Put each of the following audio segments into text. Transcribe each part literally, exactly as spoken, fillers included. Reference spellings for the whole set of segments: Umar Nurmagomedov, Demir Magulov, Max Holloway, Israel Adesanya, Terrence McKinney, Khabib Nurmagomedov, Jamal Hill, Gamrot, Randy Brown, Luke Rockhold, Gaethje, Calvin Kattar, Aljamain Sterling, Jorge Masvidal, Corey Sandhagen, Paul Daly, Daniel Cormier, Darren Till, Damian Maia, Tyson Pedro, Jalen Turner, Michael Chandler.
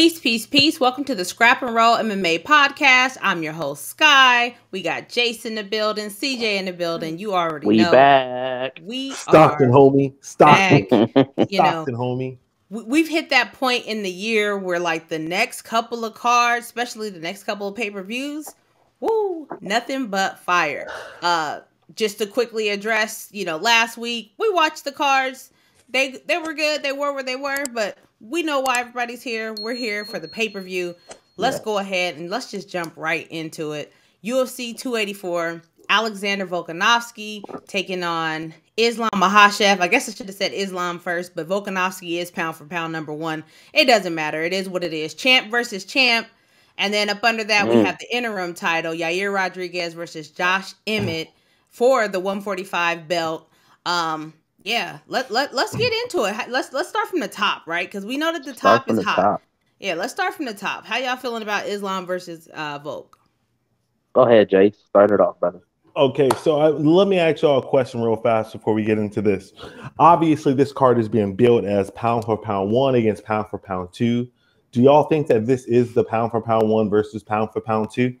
Peace, peace, peace. Welcome to the Scrap and Roll M M A podcast. I'm your host, Sky. We got Jason in the building, C J in the building. You already we know. Back. We Stockton, are homie. Stockton. Back. You Stockton, know, homie. We've hit that point in the year where, like, the next couple of cards, especially the next couple of pay-per-views, woo, nothing but fire. Uh, just to quickly address, you know, last week, we watched the cards. They they were good. They were where they were, but we know why everybody's here. We're here for the pay-per-view. Let's yeah. go ahead and let's just jump right into it. U F C two eighty-four, Alexander Volkanovski taking on Islam Makhachev. I guess I should have said Islam first, but Volkanovski is pound for pound number one. It doesn't matter. It is what it is. Champ versus champ. And then up under that, mm. we have the interim title, Yair Rodriguez versus Josh Emmett for the one forty-five belt. Um... Yeah, let, let, let's get into it. Let's let's start from the top, right? Because we know that the top is hot. Yeah, let's start from the top. How y'all feeling about Islam versus uh, Volk? Go ahead, Jay. Start it off, brother. Okay, so I, let me ask y'all a question real fast before we get into this. Obviously, this card is being built as pound for pound one against pound for pound two. Do y'all think that this is the pound for pound one versus pound for pound two?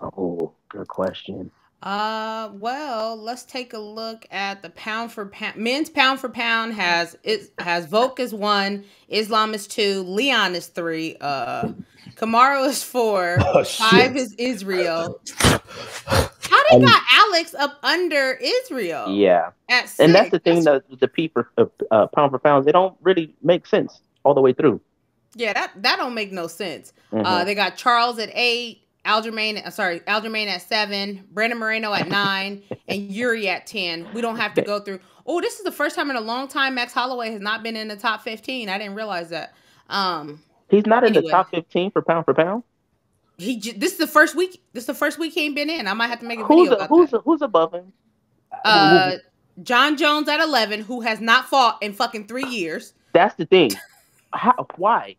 Oh, good question. Uh, well, let's take a look at the pound for pound. Men's pound for pound has it has Volk is one, Islam is two, Leon is three, uh, Kamaru is four, oh, five shit. is Israel. How they um, got Alex up under Israel? Yeah, at six? And that's the thing that the people uh, pound for pound, they don't really make sense all the way through. Yeah, that that don't make no sense. Mm-hmm. Uh, they got Charles at eight. Aljamain, sorry, Aljamain at seven, Brandon Moreno at nine, and Yuri at ten. We don't have to go through. Oh, this is the first time in a long time Max Holloway has not been in the top fifteen. I didn't realize that. Um, He's not anyway. in the top fifteen for pound for pound? He. This is the first week. This is the first week he ain't been in. I might have to make a who's video a, about who's that. A, who's above him? Uh, John Jones at eleven, who has not fought in fucking three years. That's the thing. How, why?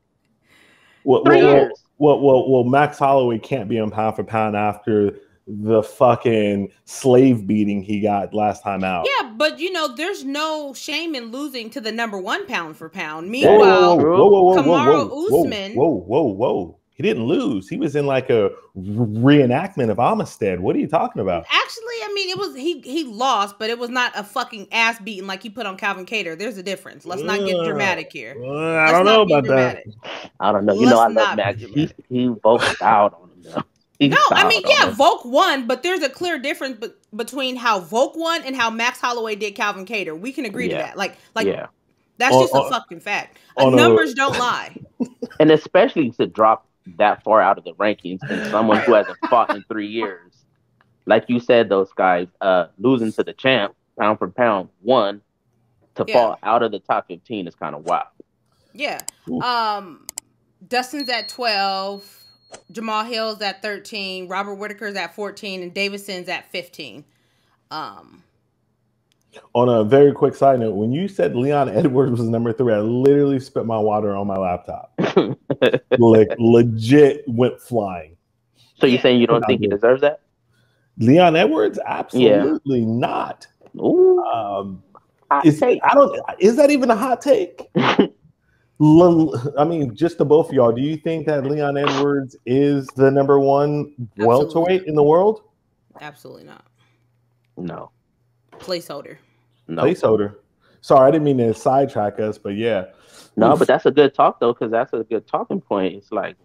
Well, three well, years. Well, well, well, Max Holloway can't be on pound for pound after the fucking slave beating he got last time out. Yeah, but, you know, there's no shame in losing to the number one pound for pound. Meanwhile, Kamaru Usman. Whoa, whoa, whoa. He didn't lose. He was in like a reenactment of Amistad. What are you talking about? Actually, I mean, it was he he lost, but it was not a fucking ass beating like he put on Calvin Kattar. There's a difference. Let's not get dramatic here. Uh, I don't know about dramatic. that. I don't know. You Let's know, I love Max. He, he Volked out on him. Though. He no, I mean, yeah, Volk won, but there's a clear difference be between how Volk won and how Max Holloway did Calvin Kattar. We can agree yeah. to that. Like, like. Yeah. That's on, just a on, fucking fact. Uh, numbers a, don't lie. And especially to drop that far out of the rankings and someone who hasn't fought in three years. Like you said, those guys, uh, losing to the champ, pound for pound, one, to yeah. fall out of the top fifteen is kind of wild. Yeah. Ooh. Um, Dustin's at twelve. Jamal Hill's at thirteen. Robert Whittaker's at fourteen. And Davidson's at fifteen. Um... On a very quick side note, when you said Leon Edwards was number three, I literally spit my water on my laptop. Like, legit went flying. So you're saying you don't think he deserves that? Leon Edwards? Absolutely yeah. not. Ooh, um, is, take. I don't, is that even a hot take? L I mean, just to both of y'all, do you think that Leon Edwards is the number one Absolutely welterweight not. in the world? Absolutely not. No. Placeholder. No. Placeholder. Sorry, I didn't mean to sidetrack us, but yeah. No, Oof. but that's a good talk, though, because that's a good talking point. It's like,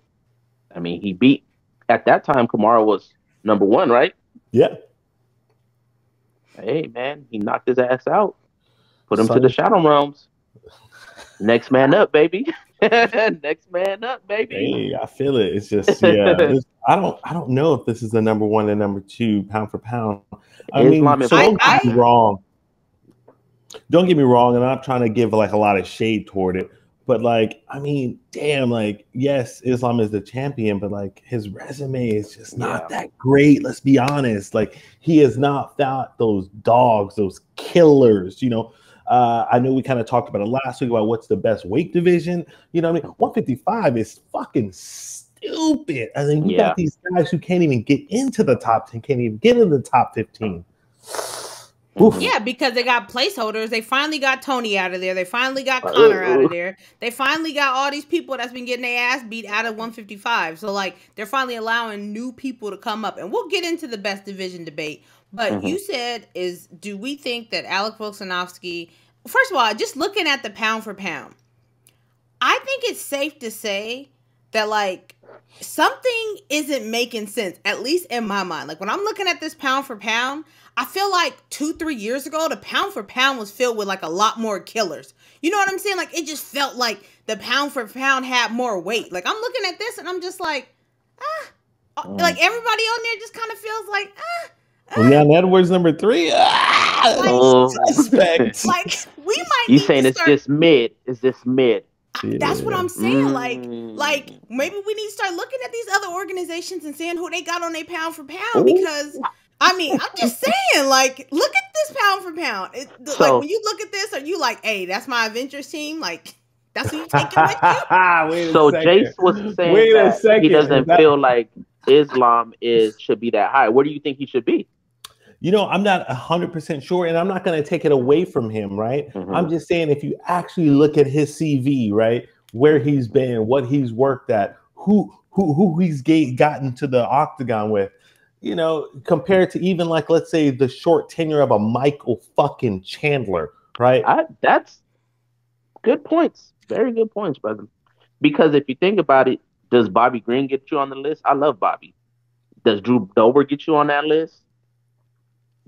I mean, he beat, at that time, Kamaru was number one, right? Yeah. Hey, man, he knocked his ass out. Put him Son. to the shadow realms. Next man up, baby. Next man up, baby. Hey, I feel it. It's just, yeah. It's, I don't, I don't know if this is the number one and number two pound for pound. I mean, so don't get me wrong. Don't get me wrong, and I'm not trying to give like a lot of shade toward it, but like, I mean, damn, like, yes, Islam is the champion, but like his resume is just not yeah. that great. Let's be honest. Like, he has not fought those dogs, those killers, you know. Uh, I know we kind of talked about it last week about what's the best weight division. You know what I mean? one fifty-five is fucking stupid. I mean, you yeah. got these guys who can't even get into the top ten, can't even get into the top fifteen. Oof. Yeah, because they got placeholders. They finally got Tony out of there. They finally got Connor out of there. They finally got all these people that's been getting their ass beat out of one fifty-five. So, like, they're finally allowing new people to come up. And we'll get into the best division debate. But mm-hmm. you said is, do we think that Alexander Volkanovski, first of all, just looking at the pound for pound, I think it's safe to say that, like, something isn't making sense, at least in my mind. Like, when I'm looking at this pound for pound, I feel like two, three years ago, the pound for pound was filled with, like, a lot more killers. You know what I'm saying? Like, it just felt like the pound for pound had more weight. Like, I'm looking at this, and I'm just like, ah. Mm. Like, everybody on there just kind of feels like, ah. ah. Leon Edwards, number three. Ah. Like, oh. Suspect. Like, we might you need saying to it's start just mid. It's just mid. Yeah. That's what I'm saying. Like, mm. like maybe we need to start looking at these other organizations and seeing who they got on their pound for pound. Ooh. Because, I mean, I'm just saying, like, look at this pound for pound. It, so, like, when you look at this, are you like, hey, that's my Avengers team? Like, that's who you taking with you? So Jace was saying Wait that a he doesn't that... feel like Islam is should be that high. Where do you think he should be? You know, I'm not one hundred percent sure, and I'm not going to take it away from him, right? Mm-hmm. I'm just saying if you actually look at his C V, right, where he's been, what he's worked at, who who who he's get, gotten to the octagon with, you know, compared to even, like, let's say the short tenure of a Michael fucking Chandler, right? I, that's good points. Very good points, brother. Because if you think about it, does Bobby Green get you on the list? I love Bobby. Does Drew Dober get you on that list?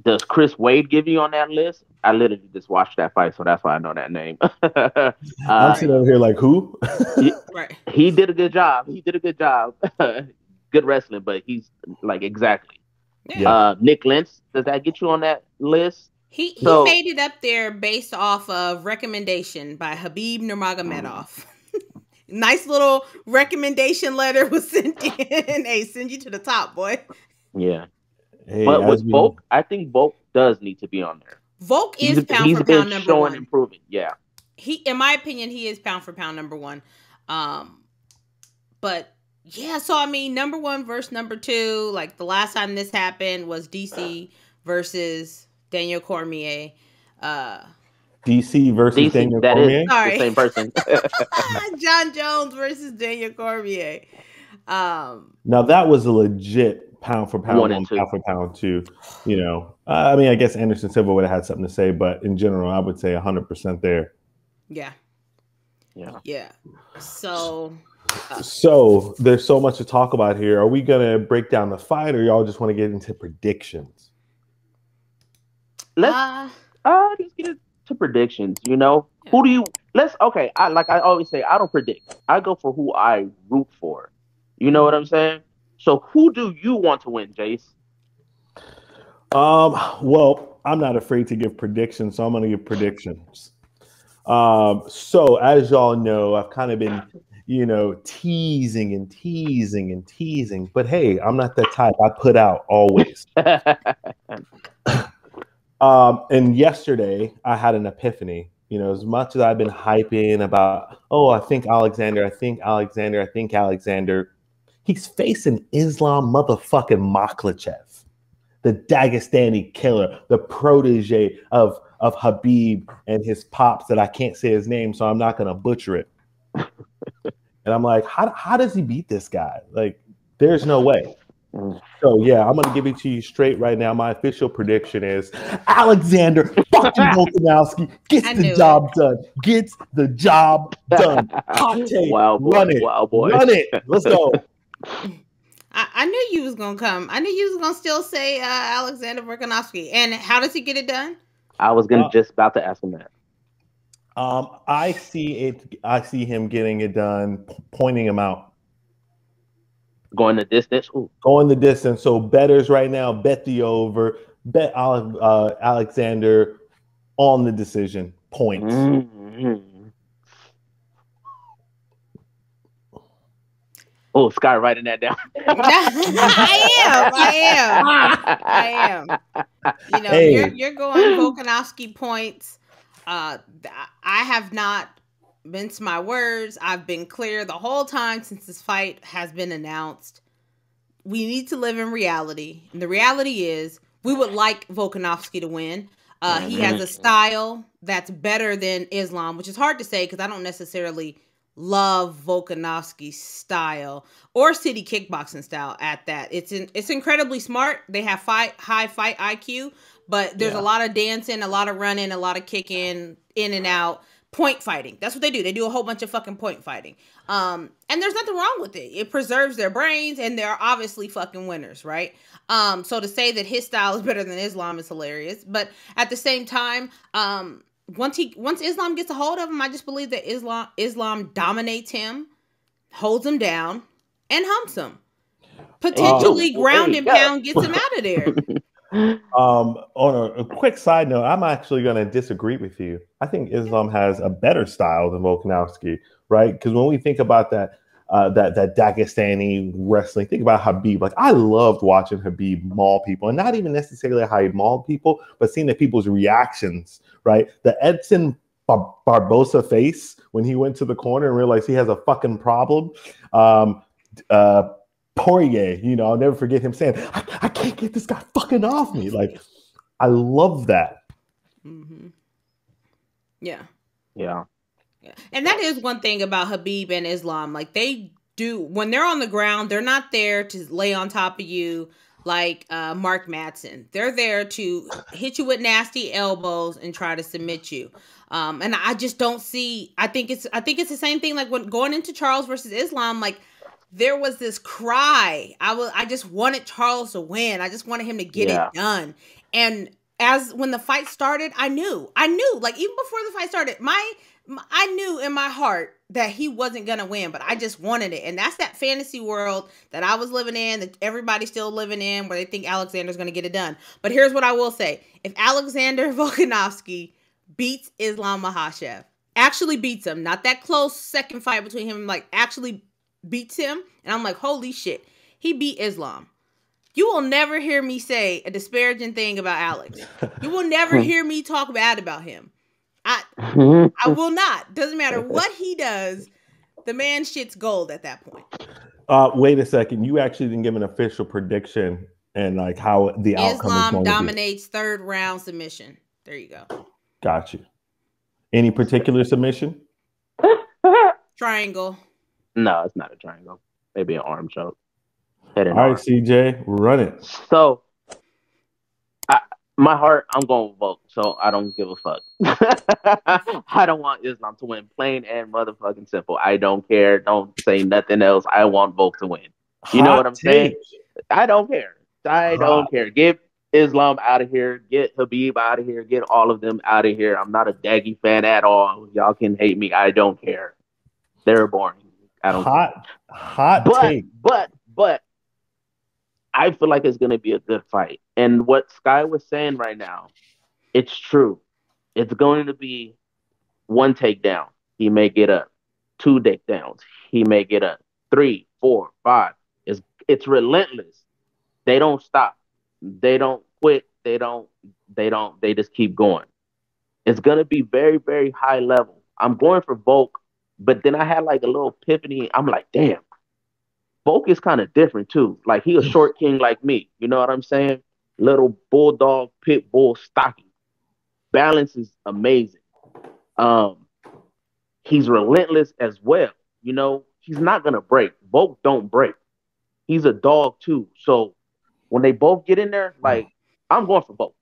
Does Chris Wade give you on that list? I literally just watched that fight, so that's why I know that name. uh, I'm sitting over here like, who? he, right. he did a good job. He did a good job. Good wrestling, but he's like, exactly. Yeah. Uh, Nick Lynch, does that get you on that list? He, he so, made it up there based off of recommendation by Khabib Nurmagomedov. Nice little recommendation letter was sent in. Hey, send you to the top, boy. Yeah. Hey, but with been... Volk, I think Volk does need to be on there. Volk is he's, pound he's for pound number one. Improving. Yeah. He, in my opinion, he is pound for pound number one. Um, but yeah, so I mean, number one versus number two. Like the last time this happened was D C versus Daniel Cormier. Uh, D C versus D C, Daniel that Cormier. Is Sorry. The same person. John Jones versus Daniel Cormier. Um, now that was a legit pound for pound, one, one pound for pound, two. You know, uh, I mean, I guess Anderson Silva would have had something to say, but in general, I would say one hundred percent there. Yeah. Yeah. Yeah. So. Uh, so there's so much to talk about here. Are we going to break down the fight, or y'all just want to get into predictions? Let's uh, uh, just get into predictions. You know, yeah. Who do you, let's, okay. I like I always say, I don't predict. I go for who I root for. You know what I'm saying? So who do you want to win, Jace? Um, well, I'm not afraid to give predictions, so I'm going to give predictions. Um, so as y'all know, I've kind of been, you know, teasing and teasing and teasing. But, hey, I'm not that type. I put out always. um, and yesterday I had an epiphany. You know, as much as I've been hyping about, oh, I think Alexander, I think Alexander, I think Alexander, he's facing Islam motherfucking Makhachev, the Dagestani killer, the protege of, of Khabib and his pops that I can't say his name, so I'm not going to butcher it. And I'm like, how, how does he beat this guy? Like, there's no way. So, yeah, I'm going to give it to you straight right now. My official prediction is Alexander fucking Volkanovski gets the job it. done. Gets the job done. Hot take. Wow, boy. Run it. Wow, boy. Run it. Let's go. I, I knew you was gonna come. I knew you was gonna still say uh, Alexander Volkanovski. And how does he get it done? I was gonna uh, just about to ask him that. Um, I see it. I see him getting it done, pointing him out, going the distance. Ooh. Going the distance. So bettors right now bet the over. Bet uh, Alexander on the decision points. Mm-hmm. Oh, Sky, writing that down. I am. I am. I am. You know, hey. you're, you're going Volkanovski points. Uh, I have not minced my words. I've been clear the whole time since this fight has been announced. We need to live in reality. And the reality is we would like Volkanovski to win. Uh, he has a style that's better than Islam, which is hard to say because I don't necessarily love Volkanovski's style or city kickboxing style at that. It's in, it's incredibly smart. They have fight, high fight I Q, but there's yeah. a lot of dancing, a lot of running, a lot of kicking, in and out, point fighting. That's what they do. They do a whole bunch of fucking point fighting. Um, and there's nothing wrong with it. It preserves their brains, and they're obviously fucking winners, right? Um, so to say that his style is better than Islam is hilarious. But at the same time, um, once he once Islam gets a hold of him, I just believe that Islam Islam dominates him, holds him down, and humps him. Potentially um, ground and pound gets him out of there. Um, on a, a quick side note, I'm actually going to disagree with you. I think Islam has a better style than Volkanovski, right? Because when we think about that, uh, that that Dagestani wrestling, think about Khabib. Like, I loved watching Khabib maul people, and not even necessarily how he mauled people, but seeing the people's reactions, right? The Edson Bar Barbosa face when he went to the corner and realized he has a fucking problem. Um, uh, Poirier, you know, I'll never forget him saying, I, I can't get this guy fucking off me. Like, I love that. Mm-hmm. Yeah. Yeah. Yeah. And that is one thing about Khabib and Islam. Like, they do, when they're on the ground, they're not there to lay on top of you like uh, Mark Madsen. They're there to hit you with nasty elbows and try to submit you. Um, and I just don't see, I think it's, I think it's the same thing. Like, when going into Charles versus Islam, like, there was this cry. I was, I just wanted Charles to win. I just wanted him to get yeah. it done. And as when the fight started, I knew, I knew, like, even before the fight started, my, my I knew in my heart that he wasn't going to win, but I just wanted it. And that's that fantasy world that I was living in, that everybody's still living in, where they think Alexander's going to get it done. But here's what I will say. If Alexander Volkanovski beats Islam Makhachev, actually beats him, not that close second fight between him and, like, actually beats him, and I'm like, holy shit, he beat Islam. You will never hear me say a disparaging thing about Alex. You will never hear me talk bad about him. I I will not. Doesn't matter what he does, the man shit's gold at that point. Uh, wait a second. You actually didn't give an official prediction and like how the outcome is going to be. Islam dominates third round submission. There you go. Got you. Any particular submission? Triangle. No, it's not a triangle. Maybe an arm choke. All right, arm. C J, run it. So, I, my heart, I'm going to vote, so I don't give a fuck. I don't want Islam to win, plain and motherfucking simple. I don't care. Don't say nothing else. I want Volk to win. You Hot know what I'm take. saying? I don't care. I don't Hot. care. Get Islam out of here. Get Khabib out of here. Get all of them out of here. I'm not a Daggy fan at all. Y'all can hate me. I don't care. They're boring. I don't hot, care. hot but, take. But, but, I feel like it's going to be a good fight. And what Sky was saying right now, it's true. It's going to be one takedown. He may get up. Two takedowns. He may get up. Three, four, five. It's, it's relentless. They don't stop. They don't quit. They don't, they don't, they just keep going. It's going to be very, very high level. I'm going for Volk. But then I had like a little epiphany. I'm like, damn, Volk is kind of different too. Like, he a short king like me. You know what I'm saying? Little bulldog, pit bull, stocky. Balance is amazing. Um, he's relentless as well. You know, he's not going to break. Volk don't break. He's a dog too. So when they both get in there, like, I'm going for Volk.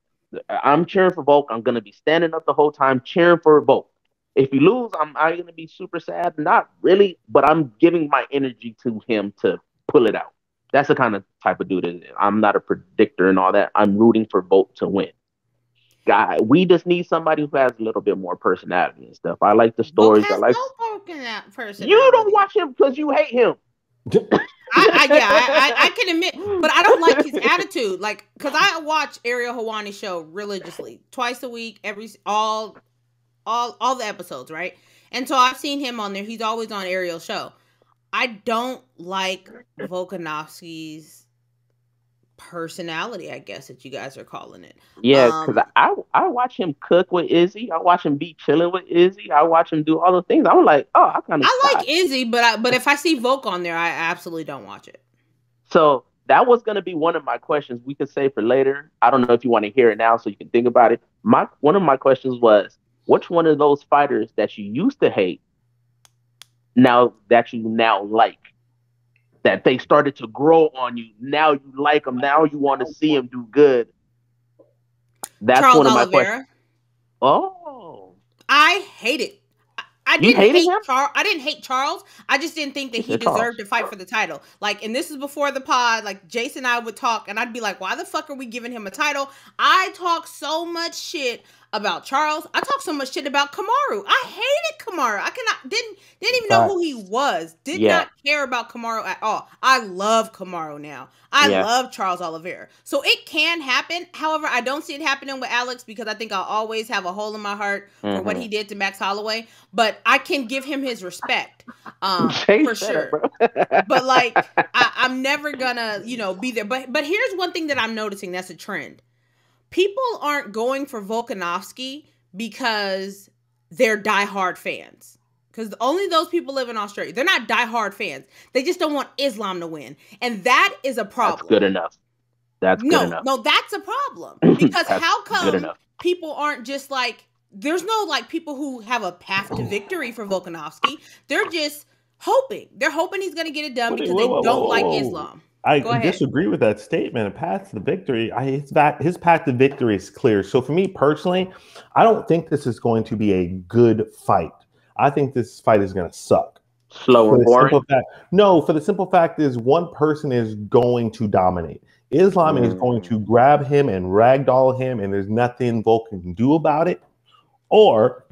I'm cheering for Volk. I'm going to be standing up the whole time cheering for Volk. If you lose, I'm either going to be super sad, not really, but I'm giving my energy to him to pull it out. That's the kind of type of dude it is. I'm not a predictor and all that. I'm rooting for Volk to win. God, we just need somebody who has a little bit more personality and stuff. I like the stories. Has I like no personality. You don't watch him because you hate him. I, I, yeah, I, I, I can admit, but I don't like his attitude. Like, because I watch Ariel Helwani's show religiously, twice a week, every all. All, all the episodes, right? And so I've seen him on there. He's always on Ariel's show. I don't like Volkanovski's personality, I guess, that you guys are calling it. Yeah, because um, I, I I watch him cook with Izzy. I watch him be chilling with Izzy. I watch him do all the things. I'm like, oh, I kind of I like Izzy, but I, but if I see Volk on there, I absolutely don't watch it. So that was going to be one of my questions we could save for later. I don't know if you want to hear it now so you can think about it. My One of my questions was, which one of those fighters that you used to hate now that you now like? That they started to grow on you. Now you like them. Now you want to see them do good. That's Charles one of my Oliveira. Questions. Oh. I hate it. I didn't hate him? Char I didn't hate Charles. I just didn't think that he Charles. deserved to fight for the title. Like, and this is before the pod. Like, Jason and I would talk, and I'd be like, why the fuck are we giving him a title? I talk so much shit about Charles. I talk so much shit about Kamaru. I hated Kamaru. I cannot didn't didn't even know who he was. Did yeah. not care about Kamaru at all. I love Kamaru now. I yeah. love Charles Oliveira. So it can happen. However, I don't see it happening with Alex because I think I'll always have a hole in my heart mm-hmm. for what he did to Max Holloway. But I can give him his respect um, for sure. But like, I, I'm never gonna you know be there. But but here's one thing that I'm noticing that's a trend. People aren't going for Volkanovski because they're diehard fans. Because only those people live in Australia. They're not diehard fans. They just don't want Islam to win. And that is a problem. That's good enough. That's good no, enough. No, that's a problem. Because how come people aren't just like, there's no like people who have a path to victory for Volkanovski. They're just hoping. They're hoping he's going to get it done because whoa, whoa, they don't whoa, whoa. like Islam. I disagree with that statement. A path to victory, I, his, back, his path to victory is clear. So for me personally, I don't think this is going to be a good fight. I think this fight is going to suck. Slow and boring? Fact, no, for the simple fact is one person is going to dominate. Islam mm. is going to grab him and ragdoll him, and there's nothing Volkan can do about it. Or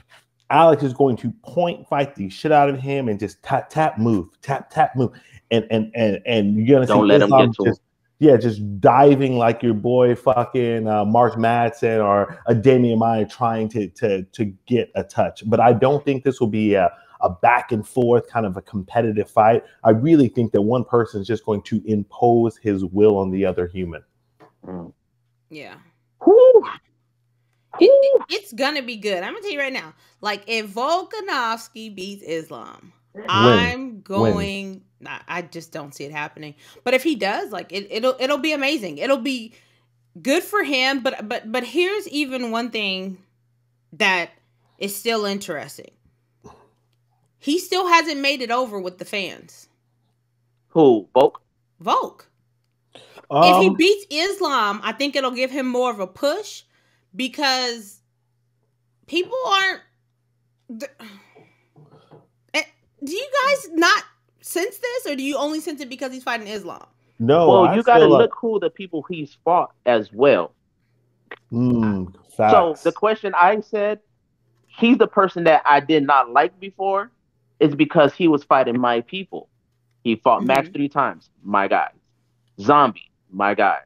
Alex is going to point fight the shit out of him and just tap, tap, move, tap, tap, move. And and and and you're gonna don't see let Islam him get to just, him. Yeah, just diving like your boy fucking uh, Mark Madsen or a Damian Maia trying to to to get a touch. But I don't think this will be a a back and forth kind of a competitive fight. I really think that one person is just going to impose his will on the other human. Mm. Yeah. Woo. It, it, it's gonna be good. I'm gonna tell you right now. Like if Volkanovski beats Islam, when? I'm going. When? I just don't see it happening. But if he does, like it, it'll it'll be amazing. It'll be good for him. But but but here's even one thing that is still interesting. He still hasn't made it over with the fans. Who? Volk? Volk. Um, if he beats Islam, I think it'll give him more of a push because people aren't. Do you guys not? Since this, or do you only sense it because he's fighting Islam? No, well, I you got to look like... who the people he's fought as well. Mm, so the question I said, he's the person that I did not like before, is because he was fighting my people. He fought mm-hmm. Max three times, my guys. Zombie, my guy.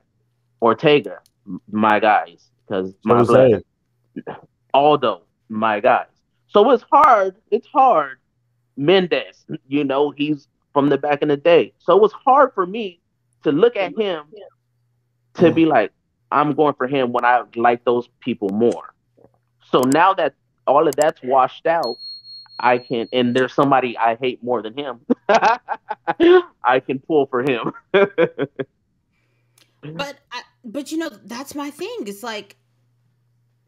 Ortega, my guys. Because my blood. Aldo, my guys. So it's hard. It's hard. Mendez, you know, he's from the back in the day. So it was hard for me to look at him to be like, I'm going for him when I like those people more. So now that all of that's washed out, I can, and there's somebody I hate more than him, I can pull for him. But, I, but you know, that's my thing. It's like,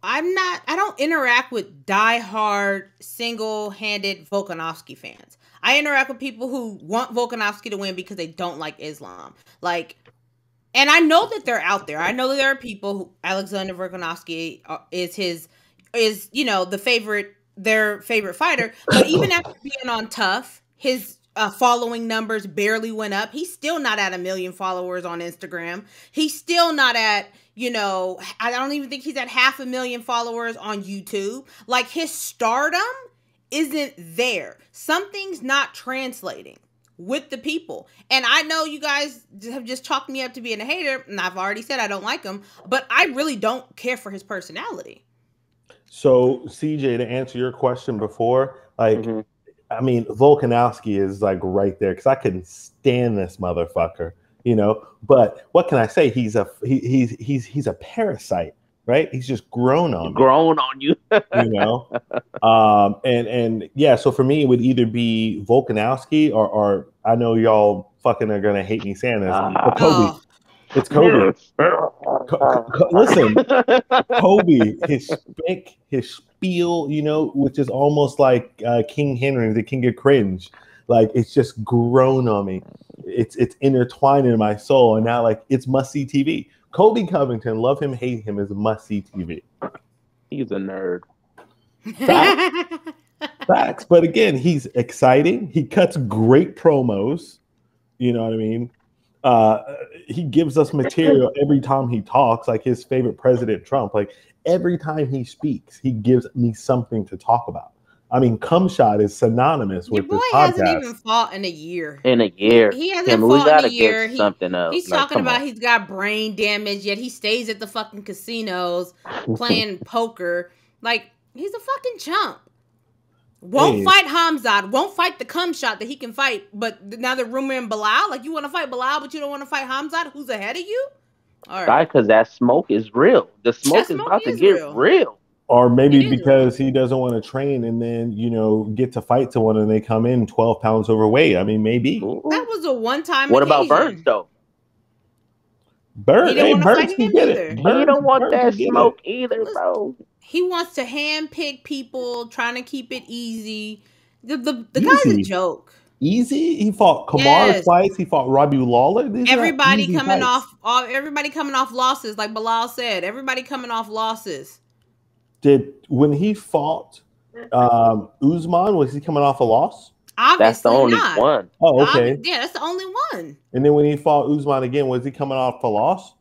I'm not, I don't interact with diehard, single-handed Volkanovski fans. I interact with people who want Volkanovski to win because they don't like Islam. Like, and I know that they're out there. I know that there are people who, Alexander Volkanovski is his, is, you know, the favorite, their favorite fighter. But even after being on Tough, his uh, following numbers barely went up. He's still not at a million followers on Instagram. He's still not at... You know, I don't even think he's at half a million followers on YouTube. Like, his stardom isn't there. Something's not translating with the people. And I know you guys have just chalked me up to being a hater, and I've already said I don't like him, but I really don't care for his personality. So, C J, to answer your question before, like, mm-hmm. I mean, Volkanovski is, like, right there, because I couldn't stand this motherfucker. You know, but what can I say? He's a he, he's he's he's a parasite, right? He's just grown on grown me. on you, you know. Um, and and yeah, so for me, it would either be Volkanovski or or I know y'all fucking are gonna hate me saying this, uh, but Kobe, oh. It's Kobe. Co- co- listen, Kobe, his spick, his spiel, you know, which is almost like uh, King Henry, the king of cringe. Like, it's just grown on me. It's it's intertwined in my soul. And now, like, it's must-see T V. Colby Covington, love him, hate him, is must-see T V. He's a nerd. Facts. Facts. But again, he's exciting. He cuts great promos. You know what I mean? Uh, he gives us material every time he talks, like his favorite president, Trump. Like, every time he speaks, he gives me something to talk about. I mean, Cumshot is synonymous with this podcast. Your boy hasn't even fought in a year. In a year. He hasn't Tim, fought we gotta in a year. Get something he, else. He's like, talking about on. He's got brain damage, yet he stays at the fucking casinos playing poker. Like, he's a fucking chump. Won't hey. fight Khamzat. Won't fight the Cumshot that he can fight. But now they're rumoring Bilal. Like, you want to fight Bilal, but you don't want to fight Khamzat, who's ahead of you? All right. Because that smoke is real. The smoke, smoke is about is to get real. real. Or maybe because he doesn't want to train and then, you know, get to fight someone and they come in twelve pounds overweight. I mean, maybe. That was a one-time What occasion. About Burns, though? Burns, he hey, Burns, he get either. it. Burns, he don't want Burns, that smoke either, bro. He wants to handpick people, trying to keep it easy. The the, the easy. guy's a joke. Easy. He fought Kamaru yes. twice. He fought Robbie Lawler. These everybody coming fights. off, all, everybody coming off losses, like Bilal said. Everybody coming off losses. Did when he fought um, Usman, was he coming off a loss? Obviously that's the only not. one. Oh, okay. Obvi- yeah, that's the only one. And then when he fought Usman again, was he coming off a loss?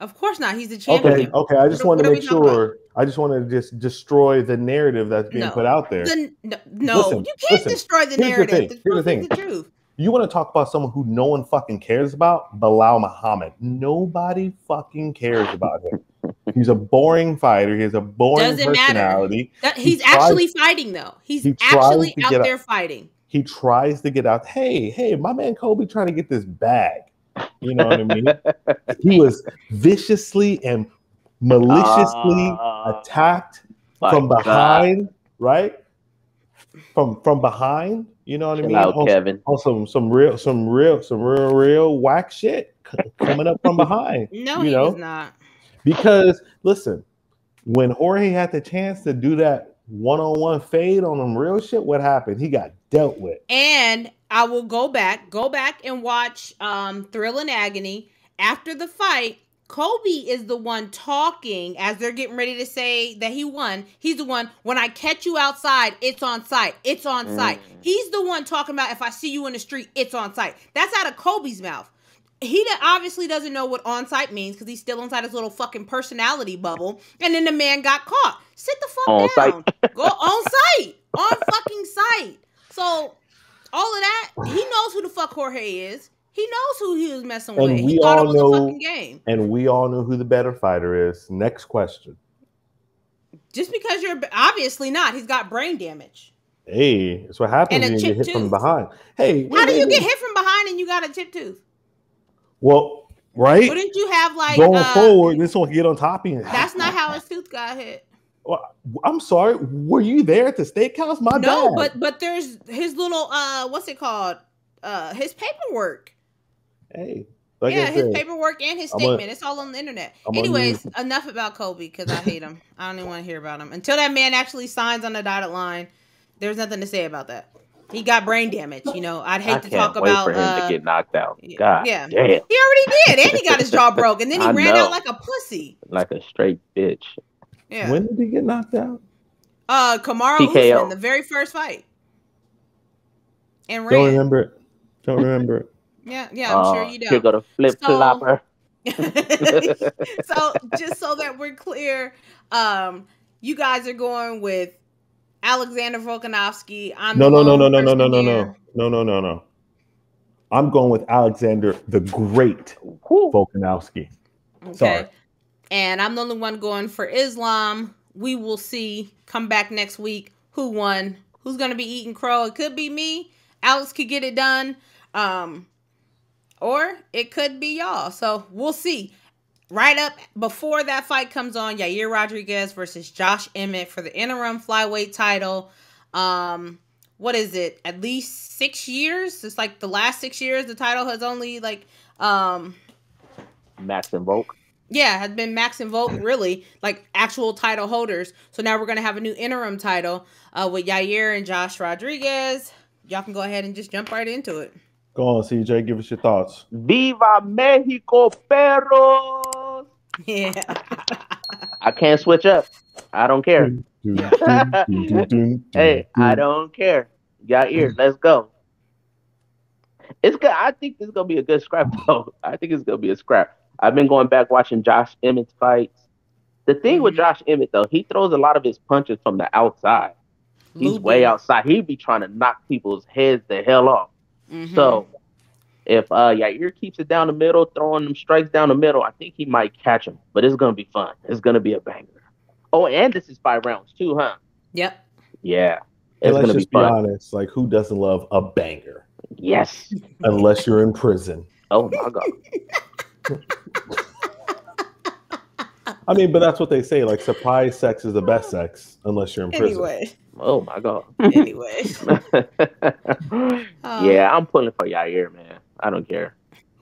Of course not. He's the champion. Okay, okay. I just what, wanted to make sure. I just wanted to just destroy the narrative that's being no. put out there. The, no, no. Listen, you can't listen. destroy the Here's narrative. The Here's the thing. The truth. You want to talk about someone who no one fucking cares about? Bilal Muhammad. Nobody fucking cares about him. He's a boring fighter. He has a boring Doesn't personality. That, he's he tries, actually fighting, though. He's he actually out there out. fighting. He tries to get out. Hey, hey, my man Kobe trying to get this bag. You know what I mean? He was viciously and maliciously uh, attacked from behind, God. right? From from behind. You know what I mean? Out, also, Kevin. Also, some real, some real, some real, real whack shit coming up from behind. No, you he know? was not. Because listen, when Jorge had the chance to do that one-on-one fade on him, real shit, what happened? He got dealt with. And I will go back, go back and watch um, Thrill and Agony. After the fight, Kobe is the one talking as they're getting ready to say that he won. He's the one, when I catch you outside, it's on site. It's on mm. site. He's the one talking about, if I see you in the street, it's on site. That's out of Kobe's mouth. He obviously doesn't know what on-site means because he's still inside his little fucking personality bubble. And then the man got caught. Sit the fuck on down. Site. Go on-site. On fucking site. So all of that, he knows who the fuck Jorge is. He knows who he was messing and with. He thought it was know, a fucking game. And we all know who the better fighter is. Next question. Just because you're obviously not. He's got brain damage. Hey, that's what happens when you get hit tooth. from behind. Hey, How do you get hit from behind and you got a tip tooth? Well, right? Wouldn't you have like going uh, forward? This one get on top of you. That's not how his tooth got hit. Well, I'm sorry. Were you there at the steakhouse? My bad. No, dad. but but there's his little uh, what's it called? Uh, his paperwork. Hey, like yeah, his said, paperwork and his statement. Gonna, it's all on the internet. I'm Anyways, enough about Kobe because I hate him. I don't even want to hear about him until that man actually signs on the dotted line. There's nothing to say about that. He got brain damage, you know. I'd hate I to talk about. I can't wait for him uh, to get knocked out. God yeah. damn. He already did, and he got his jaw broke, and then he I ran know. out like a pussy, like a straight bitch. Yeah. When did he get knocked out? Uh, Kamaru Usman, the very first fight. And ran. Don't remember it. Don't remember it. Yeah, yeah, I'm uh, sure you don't. Here go the flip so, flopper. So just so that we're clear, um, you guys are going with Alexander Volkanovski. I'm no, no, no, no, no, no, no, no, no, no, no, no, no. I'm going with Alexander the Great Volkanovski. Okay. Sorry. And I'm the only one going for Islam. We will see. Come back next week. Who won? Who's going to be eating crow? It could be me. Alex could get it done. Um, or it could be y'all. So we'll see. Right up before that fight comes on, Yair Rodriguez versus Josh Emmett for the interim flyweight title. Um, what is it? At least six years? It's like the last six years, the title has only like um, Max and Volk. Yeah, has been Max and Volk, really, like actual title holders. So now we're going to have a new interim title uh, with Yair and Josh Rodriguez. Y'all can go ahead and just jump right into it. Go on, C J. Give us your thoughts. Viva Mexico, perros! Yeah. I can't switch up. I don't care. Hey, I don't care. Yair, let's go. It's good. I think this is going to be a good scrap, though. I think it's going to be a scrap. I've been going back watching Josh Emmett's fights. The thing with Josh Emmett, though, he throws a lot of his punches from the outside. He's Moving. way outside. He'd be trying to knock people's heads the hell off. Mm-hmm. So if uh, Yair keeps it down the middle, throwing them strikes down the middle, I think he might catch him. But it's going to be fun. It's going to be a banger. Oh, and this is five rounds too, huh? Yep. Yeah. It's going to be fun. Let's be honest. Like, who doesn't love a banger? Yes. Unless you're in prison. Oh, my God. I mean, but that's what they say. Like, surprise sex is the best sex unless you're in prison. Anyway. Oh, my God. Anyway. um, yeah, I'm pulling for Yair, man. I don't care.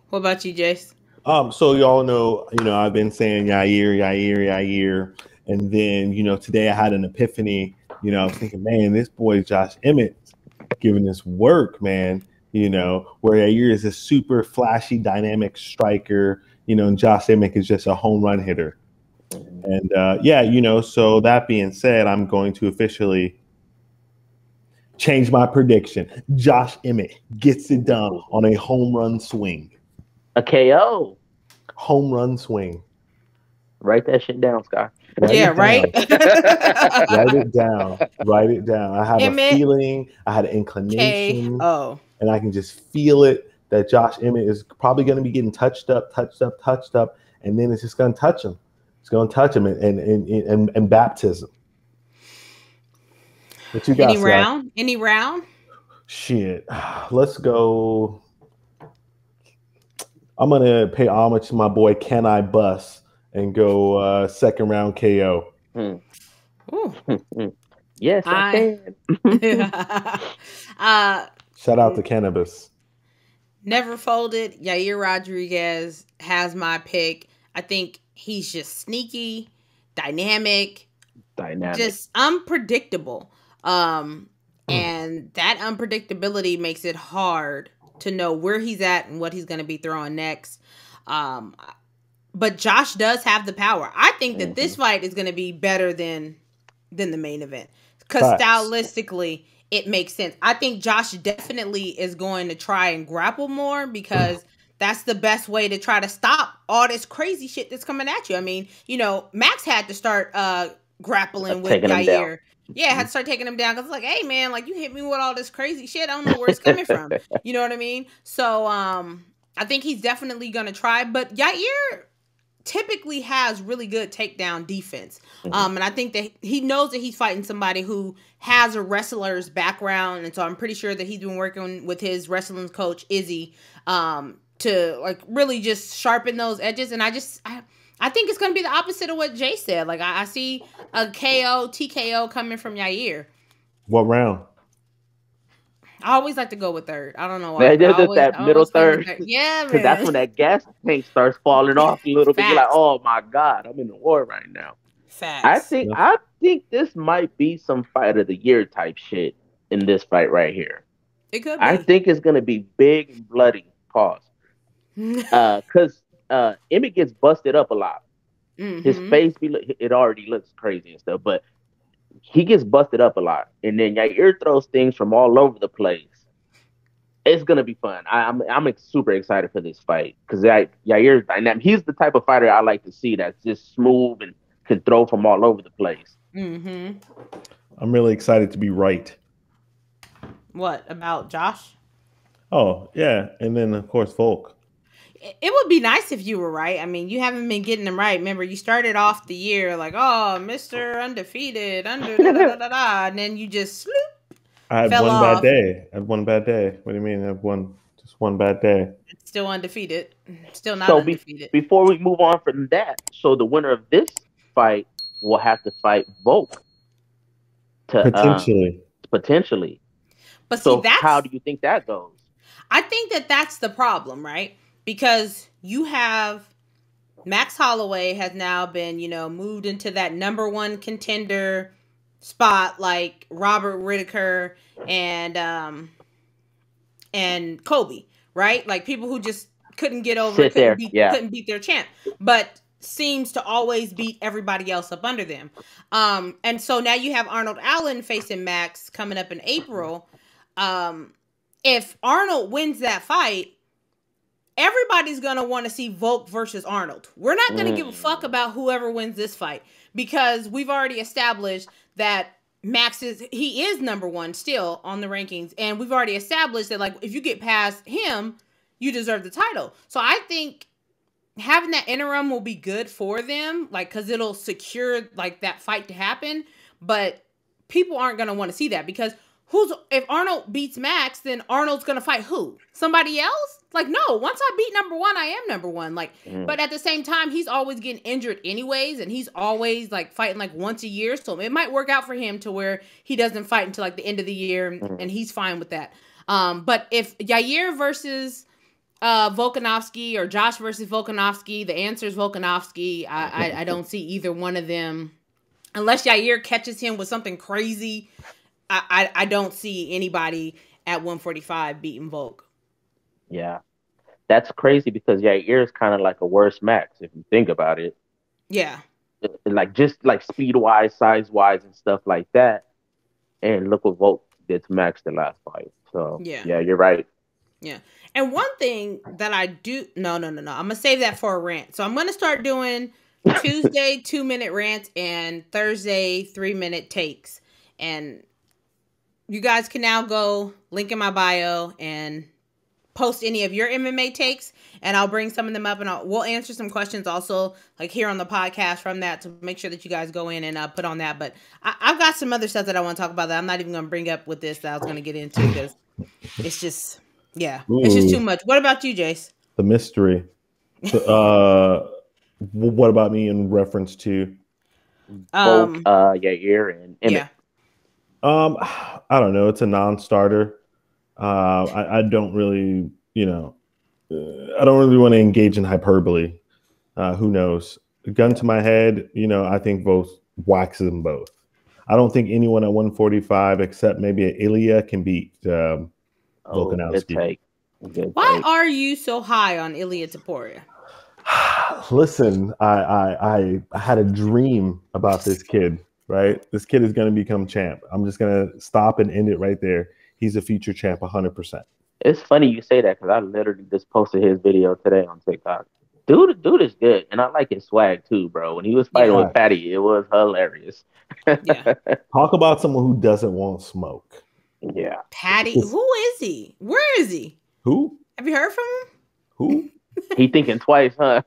What about you, Jace? Um, so y'all know, you know, I've been saying Yair, Yair, Yair. And then, you know, today I had an epiphany. You know, I was thinking, man, this boy Josh Emmett giving this work, man. You know, where Yair is a super flashy, dynamic striker. You know, and Josh Emmett is just a home run hitter. And, uh, yeah, you know, so that being said, I'm going to officially change my prediction. Josh Emmett gets it done on a home run swing. A K O. Home run swing. Write that shit down, Scott. Write yeah, right? Write it down. Write it down. I have Emmett. a feeling. I had an inclination. K O. And I can just feel it that Josh Emmett is probably going to be getting touched up, touched up, touched up, and then it's just going to touch him. It's going to touch him and and and, and, and baptism. What you got, Any Scott? round? Any round? Shit. Let's go. I'm going to pay homage to my boy Can I Bust and go uh, second round K O. Mm. Ooh. Yes, I, I can. uh, Shout out to Cannabis. Never folded. Yair Rodriguez has my pick. I think he's just sneaky, dynamic, dynamic, just unpredictable. Um, and that unpredictability makes it hard to know where he's at and what he's going to be throwing next. Um, but Josh does have the power. I think that mm-hmm. this fight is going to be better than, than the main event. Because stylistically, it makes sense. I think Josh definitely is going to try and grapple more because... that's the best way to try to stop all this crazy shit that's coming at you. I mean, you know, Max had to start uh, grappling with Yair. Yeah, had to start taking him down. Because like, hey, man, like you hit me with all this crazy shit. I don't know where it's coming from. You know what I mean? So um, I think he's definitely going to try. But Yair typically has really good takedown defense. Mm-hmm. Um, and I think that he knows that he's fighting somebody who has a wrestler's background. And so I'm pretty sure that he's been working with his wrestling coach, Izzy, um, to like really just sharpen those edges. And I just, I, I think it's going to be the opposite of what Jay said. Like I, I see a K O, T K O coming from Yair. What round? I always like to go with third. I don't know why. Just always, that middle third. third. Yeah, man. Because that's when that gas tank starts falling off a little Facts. bit. You're like, oh my God, I'm in the war right now. Facts. I think, yeah. I think this might be some fight of the year type shit in this fight right here. It could be. I think it's going to be big and bloody. Pause. Because uh, uh, Emmett gets busted up a lot. Mm-hmm. His face, be it already looks crazy and stuff, but he gets busted up a lot. And then Yair throws things from all over the place. It's going to be fun. I, I'm I'm super excited for this fight because Yair's dynamic. He's the type of fighter I like to see that's just smooth and can throw from all over the place. Mm-hmm. I'm really excited to be right. What, about Josh? Oh, yeah. And then, of course, Volk. It would be nice if you were right. I mean, you haven't been getting them right. Remember, you started off the year like, oh, Mister Undefeated, under da da da da da, and then you just sloop. I had one off. bad day. I had one bad day. What do you mean? I had one, just one bad day. It's still undefeated. Still not so undefeated. Be before we move on from that, so the winner of this fight will have to fight Volk. To, potentially. Um, potentially. But so see, that's, how do you think that goes? I think that that's the problem, right? Because you have Max Holloway has now been, you know, moved into that number one contender spot like Robert Whittaker and um and Colby, right? Like people who just couldn't get over, Sit couldn't, there. Beat, yeah. couldn't beat their champ, but seems to always beat everybody else up under them. Um, and so now you have Arnold Allen facing Max coming up in April. Um, if Arnold wins that fight, everybody's going to want to see Volk versus Arnold. We're not going to mm. give a fuck about whoever wins this fight because we've already established that Max is, he is number one still on the rankings. And we've already established that, like, if you get past him, you deserve the title. So I think having that interim will be good for them, like, because it'll secure, like, that fight to happen. But people aren't going to want to see that because who's, if Arnold beats Max, then Arnold's going to fight who? Somebody else? Like, no, once I beat number one, I am number one. Like, mm. but at the same time, he's always getting injured anyways, and he's always, like, fighting, like, once a year. So it might work out for him to where he doesn't fight until, like, the end of the year, mm. and he's fine with that. Um, but if Yair versus Uh, Volkanovski or Josh versus Volkanovski, the answer is Volkanovski. I, I, I don't see either one of them. Unless Yair catches him with something crazy, I, I, I don't see anybody at one forty-five beating Volk. Yeah. That's crazy because Yair is kind of like a worse Max if you think about it. Yeah. Like just like speed-wise, size-wise, and stuff like that. And look what Volk did to Max the last fight. So, yeah, yeah you're right. Yeah. And one thing that I do... No, no, no, no. I'm going to save that for a rant. So I'm going to start doing Tuesday two-minute rants and Thursday three-minute takes. And you guys can now go link in my bio and post any of your M M A takes. And I'll bring some of them up. And I'll, we'll answer some questions also like here on the podcast from that to make sure that you guys go in and uh, put on that. But I, I've got some other stuff that I want to talk about that I'm not even going to bring up with this that I was going to get into because it's just... Yeah, Ooh. It's just too much. What about you, Jace? The mystery. uh, what about me in reference to? Um, Volk, uh, Yair and Emmett. Yeah. Um, I don't know. It's a non-starter. Uh, I, I don't really, you know, uh, I don't really want to engage in hyperbole. Uh, who knows? Gun to my head, you know, I think both waxes them both. I don't think anyone at one forty-five except maybe an Ilya can beat. Um, Oh, good take. Good Why take. Are you so high on Ilia Topuria? Listen, I, I I had a dream about this kid, right? This kid is going to become champ. I'm just going to stop and end it right there. He's a future champ, one hundred percent. It's funny you say that because I literally just posted his video today on TikTok. Dude, dude is good, and I like his swag too, bro. When he was fighting yeah. with Patty, it was hilarious. Yeah. Talk about someone who doesn't want smoke. Yeah, Patty. Who is he? Where is he? Who? Have you heard from him? Who? He thinking twice, huh?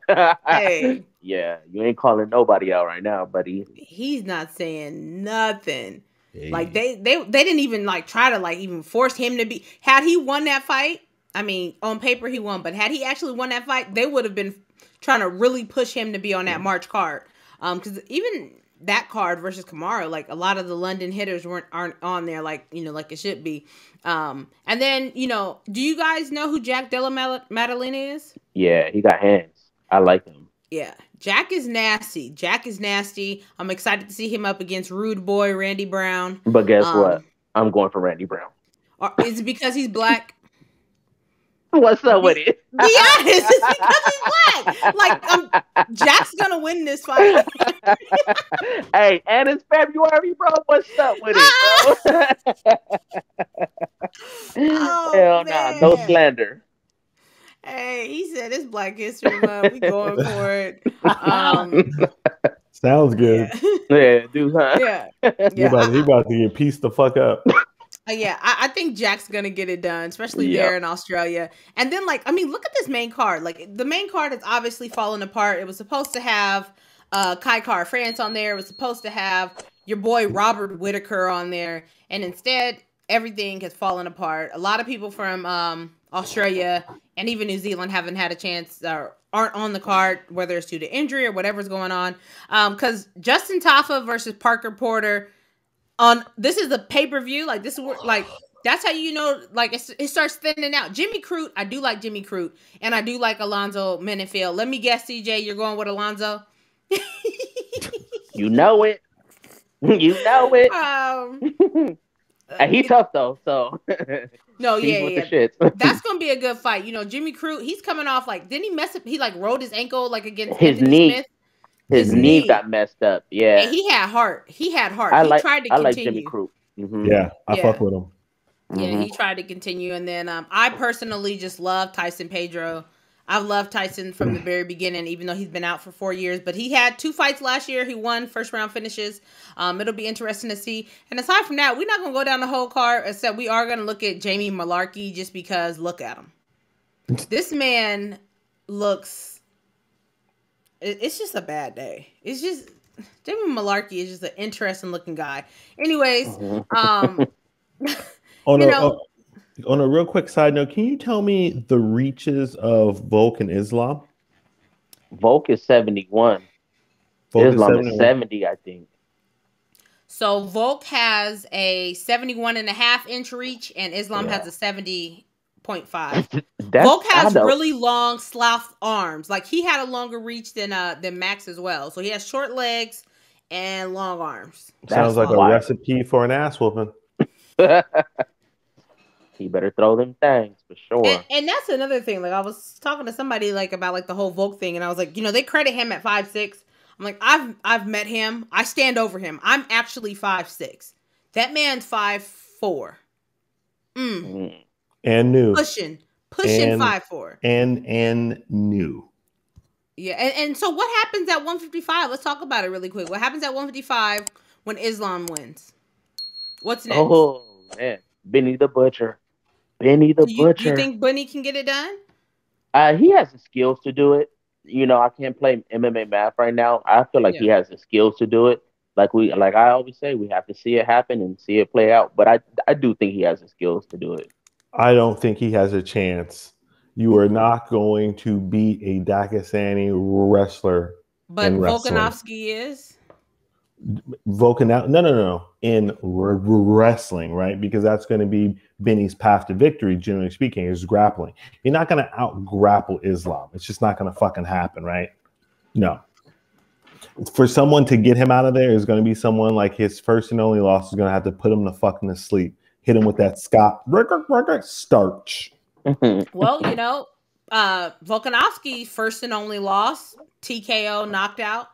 Hey. Yeah, you ain't calling nobody out right now, buddy. He's not saying nothing. Hey. Like they, they, they didn't even like try to like even force him to be. Had he won that fight, I mean, on paper he won, but had he actually won that fight, they would have been trying to really push him to be on that March card. Um, because even. That card versus Kamaru, like a lot of the London hitters weren't aren't on there, like you know, like it should be. Um, and then you know, do you guys know who Jack Della Maddalena is? Yeah, he got hands. I like him. Yeah, Jack is nasty. Jack is nasty. I'm excited to see him up against Rude Boy Randy Brown. But guess um, what? I'm going for Randy Brown. Or is it because he's black? What's up with it? Be honest, it's because he's black. Like, um, Jack's gonna win this fight. Hey, and it's February, bro. What's up with it, bro? Oh, hell nah, no slander. Hey, he said it's Black History Month. We going for it. Um, Sounds good. Yeah, yeah dude. Huh? Yeah, yeah. He about, he about to get pieced the fuck up. Uh, yeah, I, I think Jack's going to get it done, especially yep. there in Australia. And then, like, I mean, look at this main card. Like, the main card is obviously falling apart. It was supposed to have uh, Kai Car France on there. It was supposed to have your boy Robert Whittaker on there. And instead, everything has fallen apart. A lot of people from um, Australia and even New Zealand haven't had a chance or uh, aren't on the card, whether it's due to injury or whatever's going on. Because um, Justin Taffa versus Parker Porter on this is a pay-per-view, like this is like That's how you know, like, it's, it starts thinning out. Jimmy Crute, I do like Jimmy Crute, and I do like Alonzo Menifield. Let me guess, C J, you're going with Alonzo? You know it. You know it. Um, and he's tough, though, so. No, yeah, yeah. yeah. That's going to be a good fight. You know, Jimmy Crute, he's coming off, like, didn't he mess up? He, like, rolled his ankle, like, against his Anthony knee. Smith. His, his knee, knee got messed up, yeah. And he had heart. He had heart. I he like, tried to I continue. I like Jimmy Crute. Mm-hmm. Yeah, I yeah. fuck with him. Yeah, mm-hmm. he tried to continue. And then um, I personally just love Tyson Pedro. I've loved Tyson from the very beginning, even though he's been out for four years. But he had two fights last year. He won first round finishes. Um, it'll be interesting to see. And aside from that, we're not going to go down the whole card, except we are going to look at Jamie Malarkey just because look at him. This man looks... It, it's just a bad day. It's just... Jamie Malarkey is just an interesting looking guy. Anyways... um. On a, know, a, on a real quick side note, can you tell me the reaches of Volk and Islam? Volk is seventy-one. Volk Islam is, seventy-one. Is seventy, I think. So Volk has a seventy-one and a half inch reach, and Islam yeah. has a seventy point five. Volk has really long slough arms. Like, he had a longer reach than uh than Max as well. So he has short legs and long arms. Sounds like a wild recipe for an ass whooping. He better throw them things for sure. And, and that's another thing. Like, I was talking to somebody like about like the whole Volk thing, and I was like, you know, they credit him at five six. I'm like, I've I've met him. I stand over him. I'm actually five six. That man's five four. Mm. And new pushing pushing and, five four and and new. Yeah, and and so what happens at one fifty five? Let's talk about it really quick. What happens at one fifty five when Islam wins? What's next? Oh, man. Benny the Butcher. Benny the you, Butcher. You think Benny can get it done? Uh, he has the skills to do it. You know, I can't play M M A math right now. I feel like yeah. he has the skills to do it. Like we, like I always say, we have to see it happen and see it play out. But I, I do think he has the skills to do it. I don't think he has a chance. You are not going to beat a Dagestani wrestler. But Volkanovski is? Volkanovski, no, no, no, in wrestling, right? Because that's going to be Benny's path to victory, generally speaking, is grappling. You're not going to out-grapple Islam. It's just not going to fucking happen, right? No. For someone to get him out of there is going to be someone like his first and only loss is going to have to put him to fucking to sleep. Hit him with that Scott starch. Well, you know, uh, Volkanovski's first and only loss, T K O knocked out.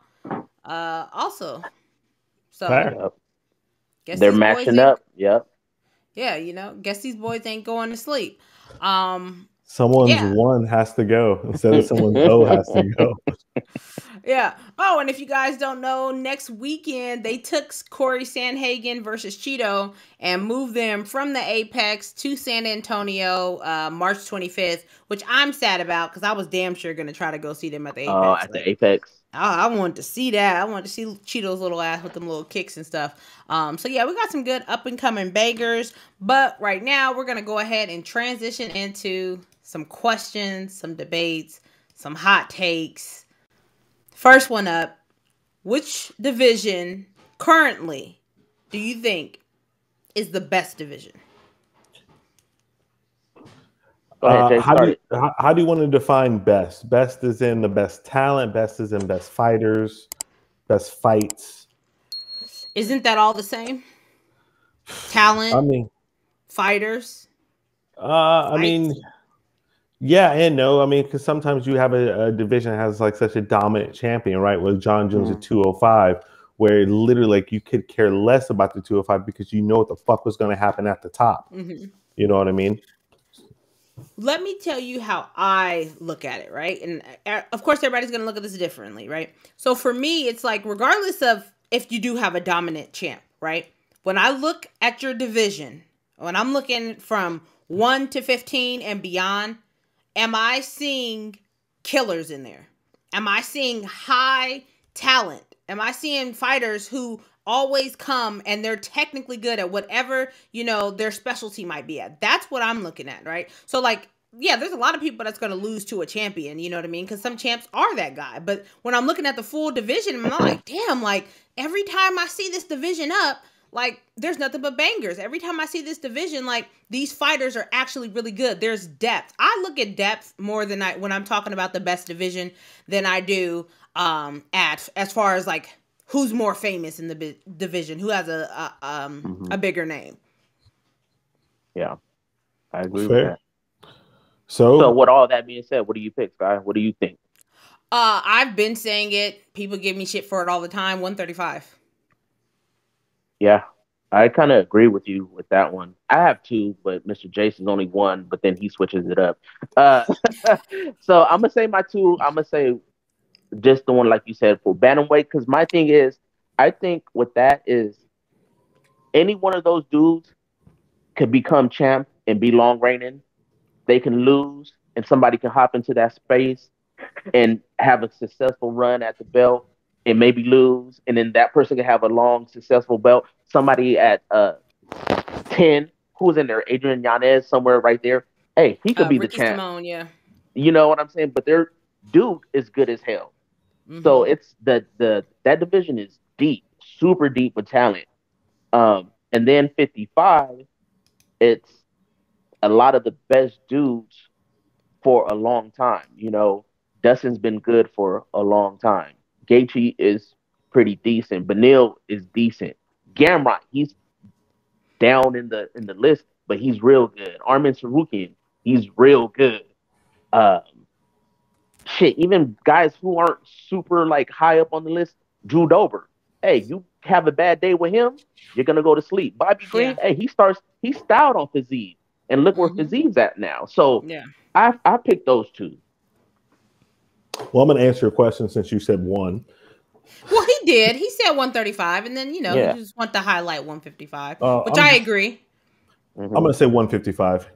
Uh, also... So, guess they're matching up. Yep. Yeah, you know, guess these boys ain't going to sleep. Um, someone's yeah. one has to go instead of someone's O has to go. Yeah. Oh, and if you guys don't know, next weekend they took Corey Sanhagen versus Cheeto and moved them from the Apex to San Antonio uh, March twenty-fifth, which I'm sad about because I was damn sure going to try to go see them at the Apex. Oh, at the Apex. Oh, I wanted to see that. I wanted to see Cheeto's little ass with them little kicks and stuff. Um, so, yeah, we got some good up-and-coming bangers. But right now, we're going to go ahead and transition into some questions, some debates, some hot takes. First one up, which division currently do you think is the best division? Uh, how, do you, how, how do you want to define best? Best is in the best talent. Best is in best fighters. Best fights. Isn't that all the same? Talent. I mean, fighters. Uh, I mean, yeah and no. I mean, because sometimes you have a, a division that has like such a dominant champion, right? With John Jones mm-hmm. at two oh five, where literally like you could care less about the two oh five because you know what the fuck was going to happen at the top. Mm-hmm. You know what I mean? Let me tell you how I look at it, right? And of course, everybody's going to look at this differently, right? So for me, it's like regardless of if you do have a dominant champ, right? When I look at your division, when I'm looking from one to fifteen and beyond, am I seeing killers in there? Am I seeing high talent? Am I seeing fighters who always come and they're technically good at whatever, you know, their specialty might be at? That's what I'm looking at, right? So like, yeah, there's a lot of people that's going to lose to a champion, you know what I mean? Because some champs are that guy. But when I'm looking at the full division, I'm like, damn, like every time I see this division up, Like, there's nothing but bangers. Every time I see this division, like, these fighters are actually really good. There's depth. I look at depth more than I, when I'm talking about the best division, than I do um, at, as far as, like, who's more famous in the division, who has a, a, um, mm-hmm. a bigger name. Yeah, I agree Fair. with that. So, so, with all that being said, what do you pick, Sky? What do you think? Uh, I've been saying it. People give me shit for it all the time. one thirty-five. Yeah, I kind of agree with you with that one. I have two, but Mister Jason's only one, but then he switches it up. Uh, so I'm going to say my two. I'm going to say just the one, like you said, for bantamweight, because my thing is, I think with that is any one of those dudes could become champ and be long reigning. They can lose, and somebody can hop into that space and have a successful run at the belt. And maybe lose, and then that person can have a long, successful belt. Somebody at uh, ten, who's in there, Adrian Yanez, somewhere right there. Hey, he could uh, be Ricky the champ. Simone, yeah. You know what I'm saying? But their dude is good as hell. Mm-hmm. So it's the the that division is deep, super deep with talent. Um, and then fifty-five, it's a lot of the best dudes for a long time. You know, Dustin's been good for a long time. Gaethje is pretty decent. Benil is decent. Gamrot, he's down in the in the list, but he's real good. Arman Tsarukyan, he's real good. Um, shit, even guys who aren't super like high up on the list, Drew Dober. Hey, you have a bad day with him, you're gonna go to sleep. Bobby Green, yeah. hey, he starts he styled on Khabib, and look where Khabib's at now. So yeah, I I picked those two. Well, I'm going to answer your question since you said one. Well, he did. He said one thirty-five, and then, you know, yeah. you just want to highlight one fifty-five, uh, which I'm I just, agree. I'm going to say one fifty-five.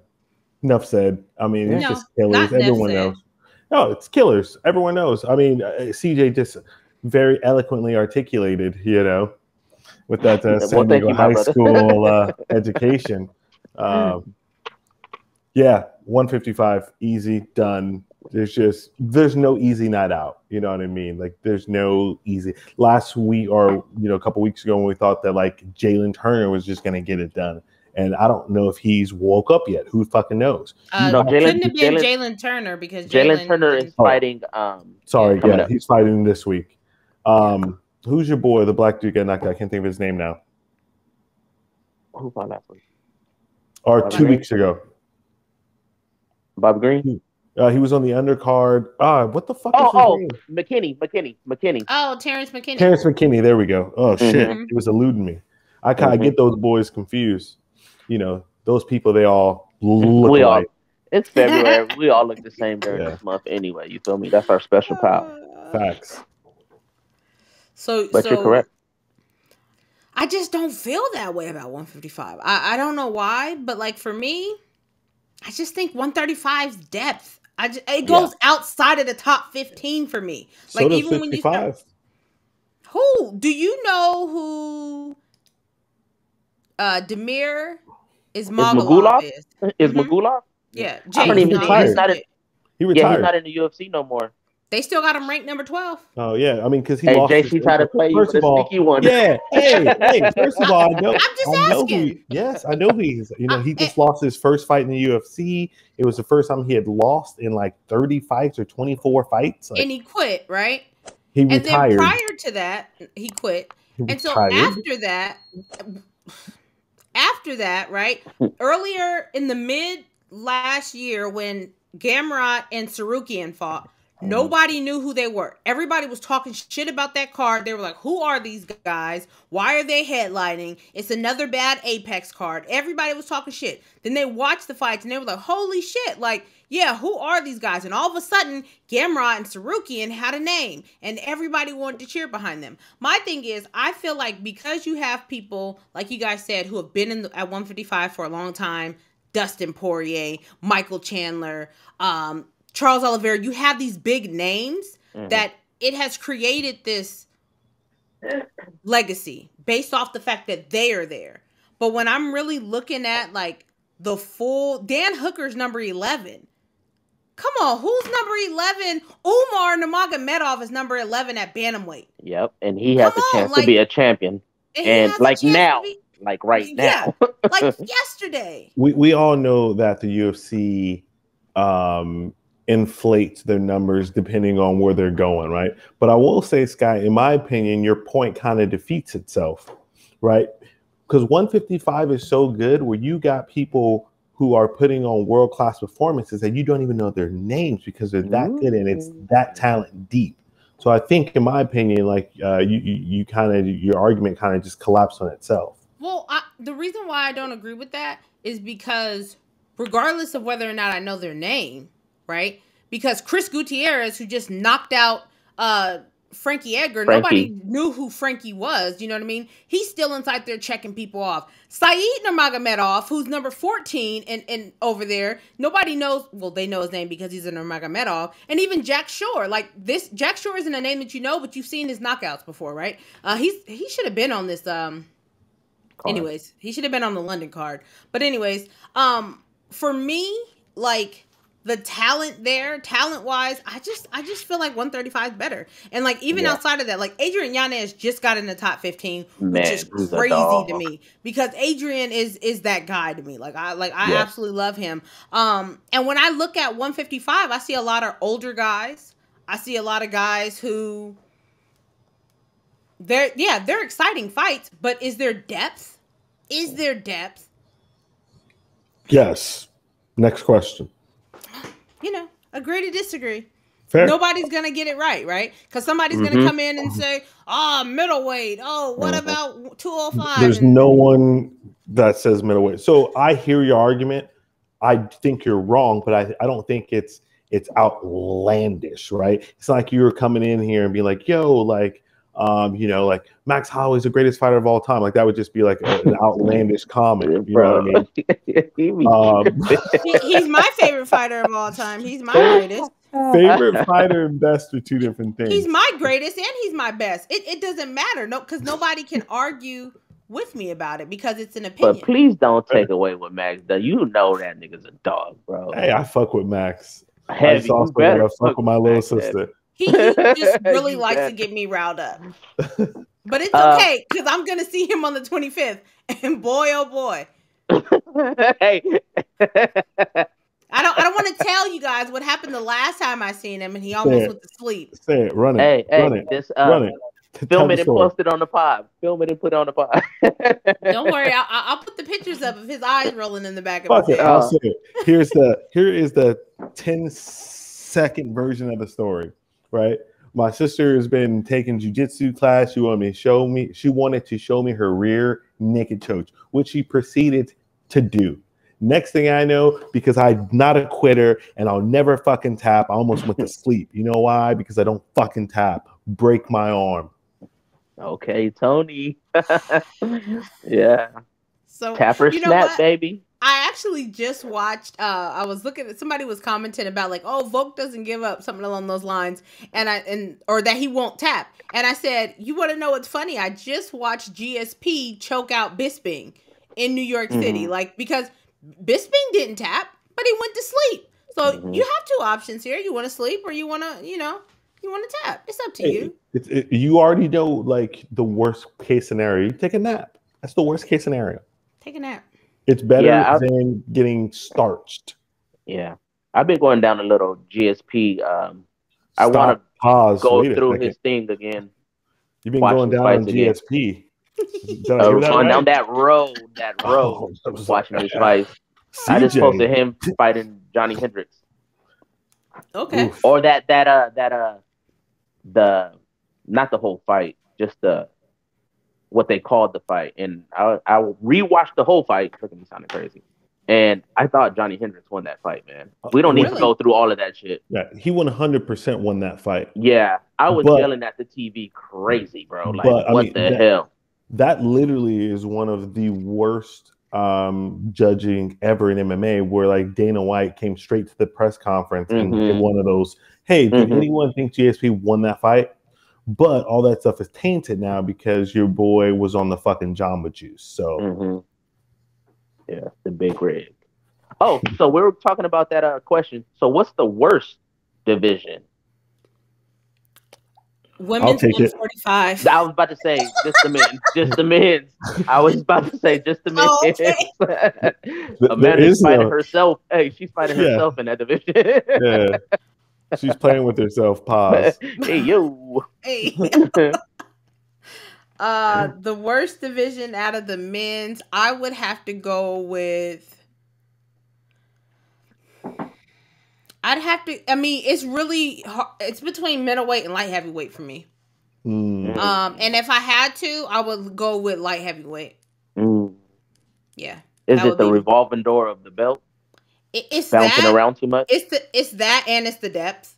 Enough said. I mean, it's no, just killers. Everyone knows. No, it's killers. Everyone knows. I mean, uh, C J just very eloquently articulated, you know, with that uh, well, San Diego you, high school uh, education. Um, yeah, one fifty-five, easy, done. There's just, there's no easy night out. You know what I mean? Like, there's no easy. Last week or, you know, a couple weeks ago when we thought that, like, Jalen Turner was just going to get it done. And I don't know if he's woke up yet. Who fucking knows? Uh, no, Jaylen, couldn't have been Jalen Turner because Jalen Turner is fighting. Um, Sorry, yeah, up. he's fighting this week. Um, who's your boy, the black dude got knocked out? I can't think of his name now. Who fought last week? Or Bobby two Green? weeks ago. Bobby Green? Hmm. Uh, he was on the undercard. Ah, what the fuck oh, is his oh, name? McKinney, McKinney, McKinney. Oh, Terrence McKinney. Terrence McKinney, there we go. Oh, mm-hmm. shit. He was eluding me. I kind of mm-hmm. get those boys confused. You know, those people, they all look we alike. All, it's February. We all look the same during yeah. this month anyway. You feel me? That's our special power. Facts. So, but so, you're correct. I just don't feel that way about one fifty-five. I, I don't know why, but, like, for me, I just think one thirty-five's depth. I just, it goes yeah. outside of the top fifteen for me. Like, so does even fifty-five. When you start, who do you know who uh Demir is Magulov is? Is mm-hmm. Magulov? Yeah, James I don't even think he's not in, he retired. Yeah, he's not in the U F C no more. They still got him ranked number twelve. Oh yeah, I mean, because he hey, lost. Hey, J C tried to play first you for the sneaky one. Yeah, hey, hey. First of all, I know. I'm just I asking. Know he, yes, I know he's. You know, he just lost his first fight in the U F C. It was the first time he had lost in like thirty fights or twenty-four fights. Like, and he quit, right? He retired. And then prior to that, he quit. He and so after that, after that, right? Earlier in the mid last year, when Gamrot and Tsarukyan fought. Nobody knew who they were. Everybody was talking shit about that card. They were like, who are these guys? Why are they headlining? It's another bad Apex card. Everybody was talking shit. Then they watched the fights, and they were like, holy shit. Like, yeah, who are these guys? And all of a sudden, Gamrot and Tsarukyan had a name, and everybody wanted to cheer behind them. My thing is, I feel like because you have people, like you guys said, who have been in the, at one fifty-five for a long time, Dustin Poirier, Michael Chandler, um, Charles Oliveira, you have these big names mm-hmm. that it has created this legacy based off the fact that they are there. But when I'm really looking at like the full, Dan Hooker's number eleven. Come on, who's number eleven? Umar Nurmagomedov is number eleven at bantamweight. Yep, and he has Come a chance on, like, to be a champion. And, and like now, like right now. Yeah, like yesterday. We we all know that the U F C um, inflates their numbers depending on where they're going, right? But I will say, Sky, in my opinion, your point kind of defeats itself, right? Because one fifty-five is so good where you got people who are putting on world-class performances and you don't even know their names because they're that Ooh. good and it's that talent deep. So I think, in my opinion, like uh, you, you, you kind of your argument kind of just collapsed on itself. Well, I, the reason why I don't agree with that is because, regardless of whether or not I know their name, right? Because Chris Gutierrez, who just knocked out uh, Frankie Edgar, Frankie. nobody knew who Frankie was. You know what I mean? He's still inside there checking people off. Said Nurmagomedov, who's number fourteen and and over there, nobody knows. Well, they know his name because he's a Nurmagomedov, and even Jack Shore. Like this, Jack Shore isn't a name that you know, but you've seen his knockouts before, right? Uh, he's he should have been on this. Um, Card. Anyways, he should have been on the London card. But anyways, um, for me, like the talent there, talent wise, I just I just feel like one thirty-five is better. And like even yeah. outside of that, like Adrian Yanez just got in the top fifteen, Man, which is crazy to me because Adrian is is that guy to me. Like I like I yes. absolutely love him. Um, and when I look at one fifty-five, I see a lot of older guys. I see a lot of guys who. They're, yeah, they're exciting fights, but is there depth? Is there depth? Yes. Next question. You know, agree to disagree. Fair. Nobody's going to get it right, right? Because somebody's mm-hmm. going to come in and say, oh, middleweight. Oh, what mm-hmm. about two oh five? There's and no one that says middleweight. So I hear your argument. I think you're wrong, but I, I don't think it's, it's outlandish, right? It's like you were coming in here and be like, yo, like, Um, you know, like Max Holloway is the greatest fighter of all time. Like that would just be like a, an outlandish comment. You Bro. know what I mean? um, he, he's my favorite fighter of all time. He's my greatest. Favorite fighter and best are two different things. He's my greatest and he's my best. It, it doesn't matter. No, because nobody can argue with me about it because it's an opinion. But please don't take away what Max does. You know that nigga's a dog, bro. Hey, I fuck with Max. Heavy. I just also fuck, fuck with my little Max sister. Heavy. He, he just really likes to get me riled up. But it's okay, because uh, I'm going to see him on the twenty-fifth. And boy, oh boy. Hey. I don't I don't want to tell you guys what happened the last time I seen him, and he almost it, went to sleep. Say it, run it, hey, run hey, it, this, uh, run it. Film it and post it on the pod. Film it and put it on the pod. Don't worry, I'll, I'll put the pictures up of his eyes rolling in the back of Fuck his head. I'll uh, say it. Here's the, here is the ten-second version of the story. Right, my sister has been taking jujitsu class. She wanted me to show me. She wanted to show me her rear naked choke, which she proceeded to do. Next thing I know, because I'm not a quitter and I'll never fucking tap, I almost went to sleep. You know why? Because I don't fucking tap. Break my arm. Okay, Tony. Yeah. So tap or snap, baby. I actually just watched, uh, I was looking at, somebody was commenting about like, oh, Volk doesn't give up, something along those lines, and I and or that he won't tap. And I said, you want to know what's funny? I just watched G S P choke out Bisping in New York mm-hmm. City, like because Bisping didn't tap, but he went to sleep. So mm-hmm. you have two options here. You want to sleep or you want to, you know, you want to tap. It's up to hey, you. It, it, you already know like the worst case scenario. You take a nap. That's the worst case scenario. Take a nap. It's better yeah, than getting starched. Yeah. I've been going down a little G S P. Um, I want to go through his thing again. You've been going down on G S P. uh, going right? down that road, that road, oh, watching his fights. I just posted him fighting Johnny Hendricks. Okay. Oof. Or that, that, uh, that, uh, the, not the whole fight, just the, what they called the fight, and I I rewatched the whole fight. Freaking me sounding crazy, and I thought Johnny Hendricks won that fight, man. We don't need really? to go through all of that shit. Yeah, he won one hundred percent won that fight. Yeah, I was but, yelling at the T V, crazy, bro. Like, but, what mean, the that, hell? That literally is one of the worst um, judging ever in M M A, where like Dana White came straight to the press conference mm-hmm. and did one of those. Hey, did mm-hmm. anyone think G S P won that fight? But all that stuff is tainted now because your boy was on the fucking Jamba Juice. So, mm-hmm. yeah, the big rig. Oh, so we were talking about that uh, question. So, what's the worst division? Women's one forty-five. I was about to say just the men, just the men. I was about to say just the men. Oh, okay. Amanda's fighting no. herself. Hey, she's fighting yeah. herself in that division. Yeah, she's playing with herself. Pause. Hey yo. Hey. uh, the worst division out of the men's, I would have to go with. I'd have to. I mean, it's really hard. It's between middleweight and light heavyweight for me. Mm. Um, and if I had to, I would go with light heavyweight. Mm. Yeah. Is it the revolving door of the belt? It, it's bouncing that, around too much. It's the it's that and it's the depth.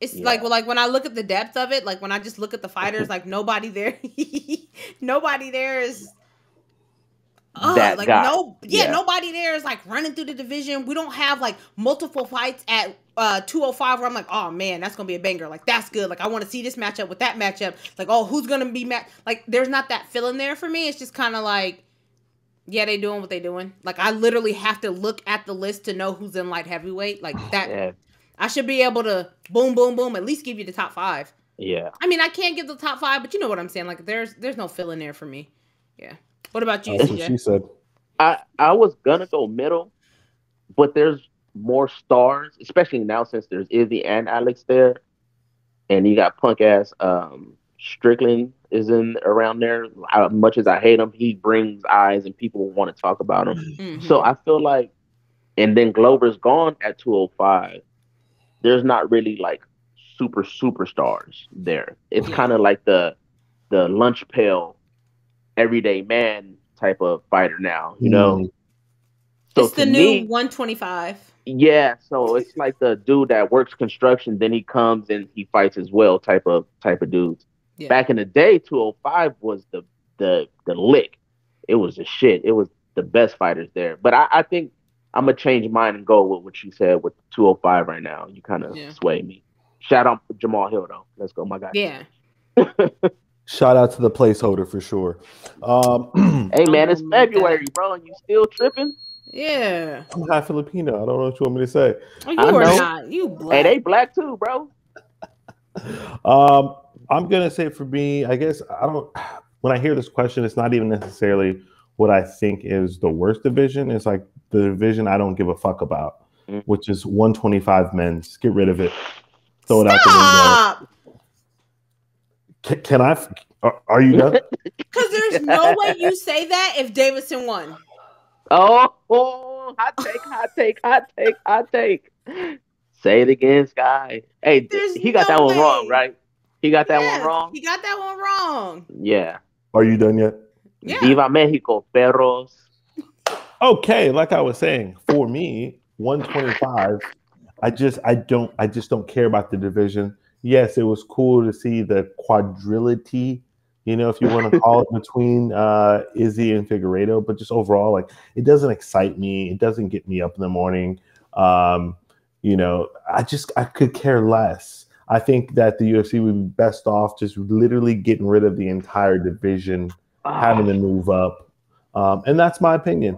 It's yeah. like well, like when I look at the depth of it, like when I just look at the fighters, like nobody there, nobody there is. Uh, that like guy. no, yeah, yeah, nobody there is like running through the division. We don't have like multiple fights at uh two oh five where I'm like, oh man, that's gonna be a banger. Like that's good. Like I want to see this matchup with that matchup. Like oh, who's gonna be match? Like there's not that feeling there for me. It's just kind of like, yeah, they doing what they doing. Like I literally have to look at the list to know who's in light heavyweight. Like that, yeah. I should be able to boom, boom, boom. At least give you the top five. Yeah. I mean, I can't give the top five, but you know what I'm saying. Like there's there's no feeling there for me. Yeah. What about you? That's what she said. I, I was going to go middle, but there's more stars, especially now since there's Izzy and Alex there. And you got punk ass um, Strickland is in around there. As much as I hate him, he brings eyes and people want to talk about him. Mm-hmm. So I feel like, and then Glover's gone at two oh five. There's not really like super superstars there. It's yeah. kind of like the the lunch pail everyday man type of fighter now, you know. Mm. So it's the new me, one twenty-five. Yeah, so it's like the dude that works construction, then he comes and he fights as well, type of type of dudes. Yeah. Back in the day, two oh five was the the the lick. It was the shit. It was the best fighters there. But I, I think I'm gonna change mine and go with what you said with two oh five right now. You kind of yeah. sway me. Shout out to Jamal Hill though. Let's go, my guy. Yeah. Shout out to the placeholder for sure. Um, hey man, it's February, bro. You still tripping? Yeah. I'm half Filipino. I don't know what you want me to say. Oh, you I are know. not. You black. Hey, they black too, bro. um, I'm gonna say for me, I guess I don't. When I hear this question, it's not even necessarily what I think is the worst division. It's like the division I don't give a fuck about, mm. which is one twenty-five men's. Get rid of it. Throw it Stop! out the window. Can, can I? Are, are you done? Because there's no way you say that if Davidson won. Oh, oh, hot take, hot take, hot take, hot take. Say it again, Sky. Hey, there's he got no that one way. wrong, right? He got that yes, one wrong. He got that one wrong. Yeah. Are you done yet? Yeah. Viva Mexico, perros. Okay, like I was saying, for me, one twenty-five. I just, I don't, I just don't care about the division. Yes, it was cool to see the quadrility, you know, if you want to call it, between uh, Izzy and Figueiredo. But just overall, like, it doesn't excite me. It doesn't get me up in the morning. Um, you know, I just I could care less. I think that the U F C would be best off just literally getting rid of the entire division, oh. having to move up, um, and that's my opinion.